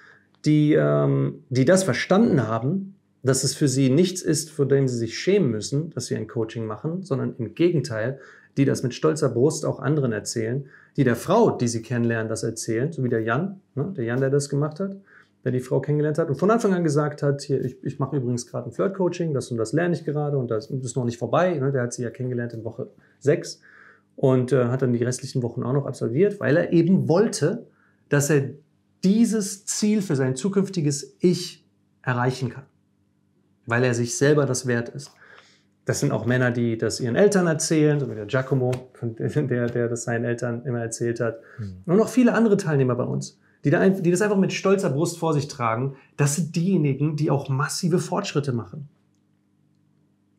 die das verstanden haben, dass es für sie nichts ist, vor dem sie sich schämen müssen, dass sie ein Coaching machen, sondern im Gegenteil, die das mit stolzer Brust auch anderen erzählen, die der Frau, die sie kennenlernen, das erzählen, so wie der Jan, der das gemacht hat, der die Frau kennengelernt hat und von Anfang an gesagt hat, hier, ich mache übrigens gerade ein Flirt-Coaching, das und das lerne ich gerade und das ist noch nicht vorbei. Der hat sie ja kennengelernt in Woche 6 und hat dann die restlichen Wochen auch noch absolviert, weil er eben wollte, dass er dieses Ziel für sein zukünftiges Ich erreichen kann, weil er sich selber das wert ist. Das sind auch Männer, die das ihren Eltern erzählen, so wie der Giacomo, der das seinen Eltern immer erzählt hat. Und noch viele andere Teilnehmer bei uns, die das einfach mit stolzer Brust vor sich tragen. Das sind diejenigen, die auch massive Fortschritte machen.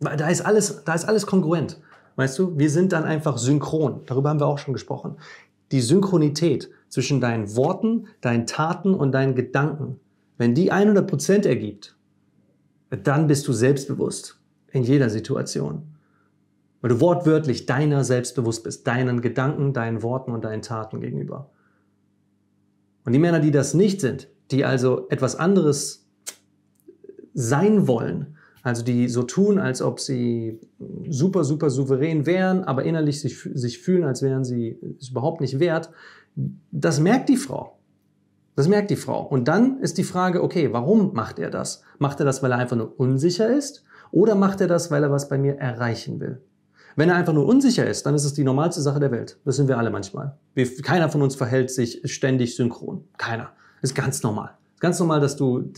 Weil da ist alles kongruent. Weißt du, wir sind dann einfach synchron. Darüber haben wir auch schon gesprochen. Die Synchronität zwischen deinen Worten, deinen Taten und deinen Gedanken, wenn die 100% ergibt, dann bist du selbstbewusst in jeder Situation. Weil du wortwörtlich deiner selbstbewusst bist, deinen Gedanken, deinen Worten und deinen Taten gegenüber. Und die Männer, die das nicht sind, die also etwas anderes sein wollen, also die so tun, als ob sie super, super souverän wären, aber innerlich sich fühlen, als wären sie es überhaupt nicht wert, das merkt die Frau. Das merkt die Frau. Und dann ist die Frage, okay, warum macht er das? Macht er das, weil er einfach nur unsicher ist? Oder macht er das, weil er was bei mir erreichen will? Wenn er einfach nur unsicher ist, dann ist es die normalste Sache der Welt. Das sind wir alle manchmal. Keiner von uns verhält sich ständig synchron. Keiner. Ist ganz normal. Ist ganz normal, dass du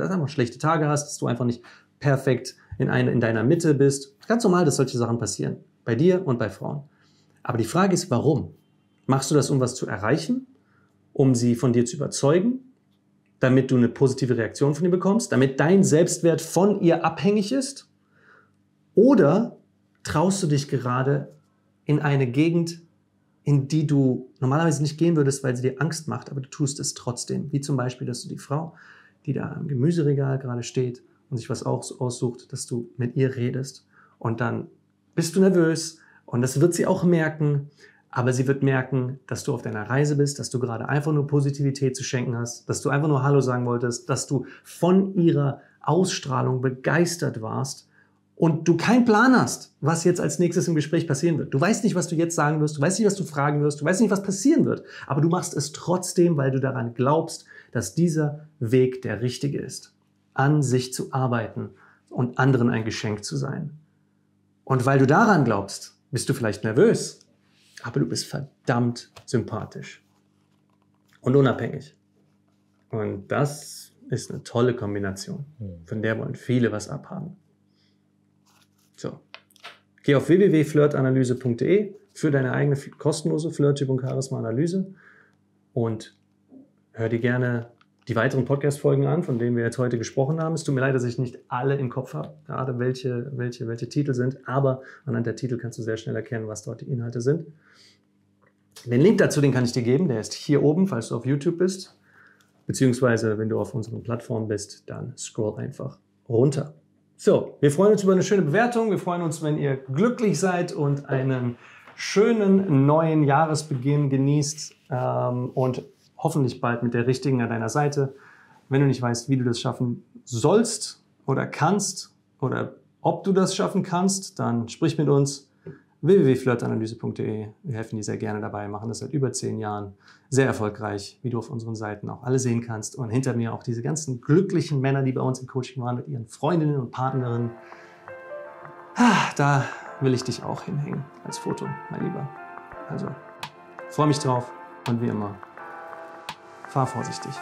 einfach schlechte Tage hast, dass du einfach nicht perfekt in deiner Mitte bist. Ist ganz normal, dass solche Sachen passieren. Bei dir und bei Frauen. Aber die Frage ist, warum? Machst du das, um was zu erreichen? Um sie von dir zu überzeugen, damit du eine positive Reaktion von ihr bekommst, damit dein Selbstwert von ihr abhängig ist? Oder traust du dich gerade in eine Gegend, in die du normalerweise nicht gehen würdest, weil sie dir Angst macht, aber du tust es trotzdem? Wie zum Beispiel, dass du die Frau, die da am Gemüseregal gerade steht und sich was aussucht, dass du mit ihr redest. Und dann bist du nervös und das wird sie auch merken. Aber sie wird merken, dass du auf deiner Reise bist, dass du gerade einfach nur Positivität zu schenken hast, dass du einfach nur Hallo sagen wolltest, dass du von ihrer Ausstrahlung begeistert warst und du keinen Plan hast, was jetzt als nächstes im Gespräch passieren wird. Du weißt nicht, was du jetzt sagen wirst, du weißt nicht, was du fragen wirst, du weißt nicht, was passieren wird. Aber du machst es trotzdem, weil du daran glaubst, dass dieser Weg der richtige ist. An sich zu arbeiten und anderen ein Geschenk zu sein. Und weil du daran glaubst, bist du vielleicht nervös. Aber du bist verdammt sympathisch und unabhängig. Und das ist eine tolle Kombination. Von der wollen viele was abhaben. So, geh auf www.flirtanalyse.de für deine eigene kostenlose Flirt-Typ- und Charisma-Analyse und hör dir gerne die weiteren Podcast-Folgen an, von denen wir jetzt heute gesprochen haben. Es tut mir leid, dass ich nicht alle im Kopf habe, gerade welche Titel sind. Aber anhand der Titel kannst du sehr schnell erkennen, was dort die Inhalte sind. Den Link dazu, den kann ich dir geben. Der ist hier oben, falls du auf YouTube bist. Beziehungsweise, wenn du auf unseren Plattformen bist, dann scroll einfach runter. So, wir freuen uns über eine schöne Bewertung. Wir freuen uns, wenn ihr glücklich seid und einen schönen neuen Jahresbeginn genießt und hoffentlich bald mit der Richtigen an deiner Seite. Wenn du nicht weißt, wie du das schaffen sollst oder kannst oder ob du das schaffen kannst, dann sprich mit uns www.flirtanalyse.de. Wir helfen dir sehr gerne dabei, machen das seit über 10 Jahren. Sehr erfolgreich, wie du auf unseren Seiten auch alle sehen kannst. Und hinter mir auch diese ganzen glücklichen Männer, die bei uns im Coaching waren, mit ihren Freundinnen und Partnerinnen. Da will ich dich auch hinhängen als Foto, mein Lieber. Also, freue mich drauf und wie immer, fahr vorsichtig.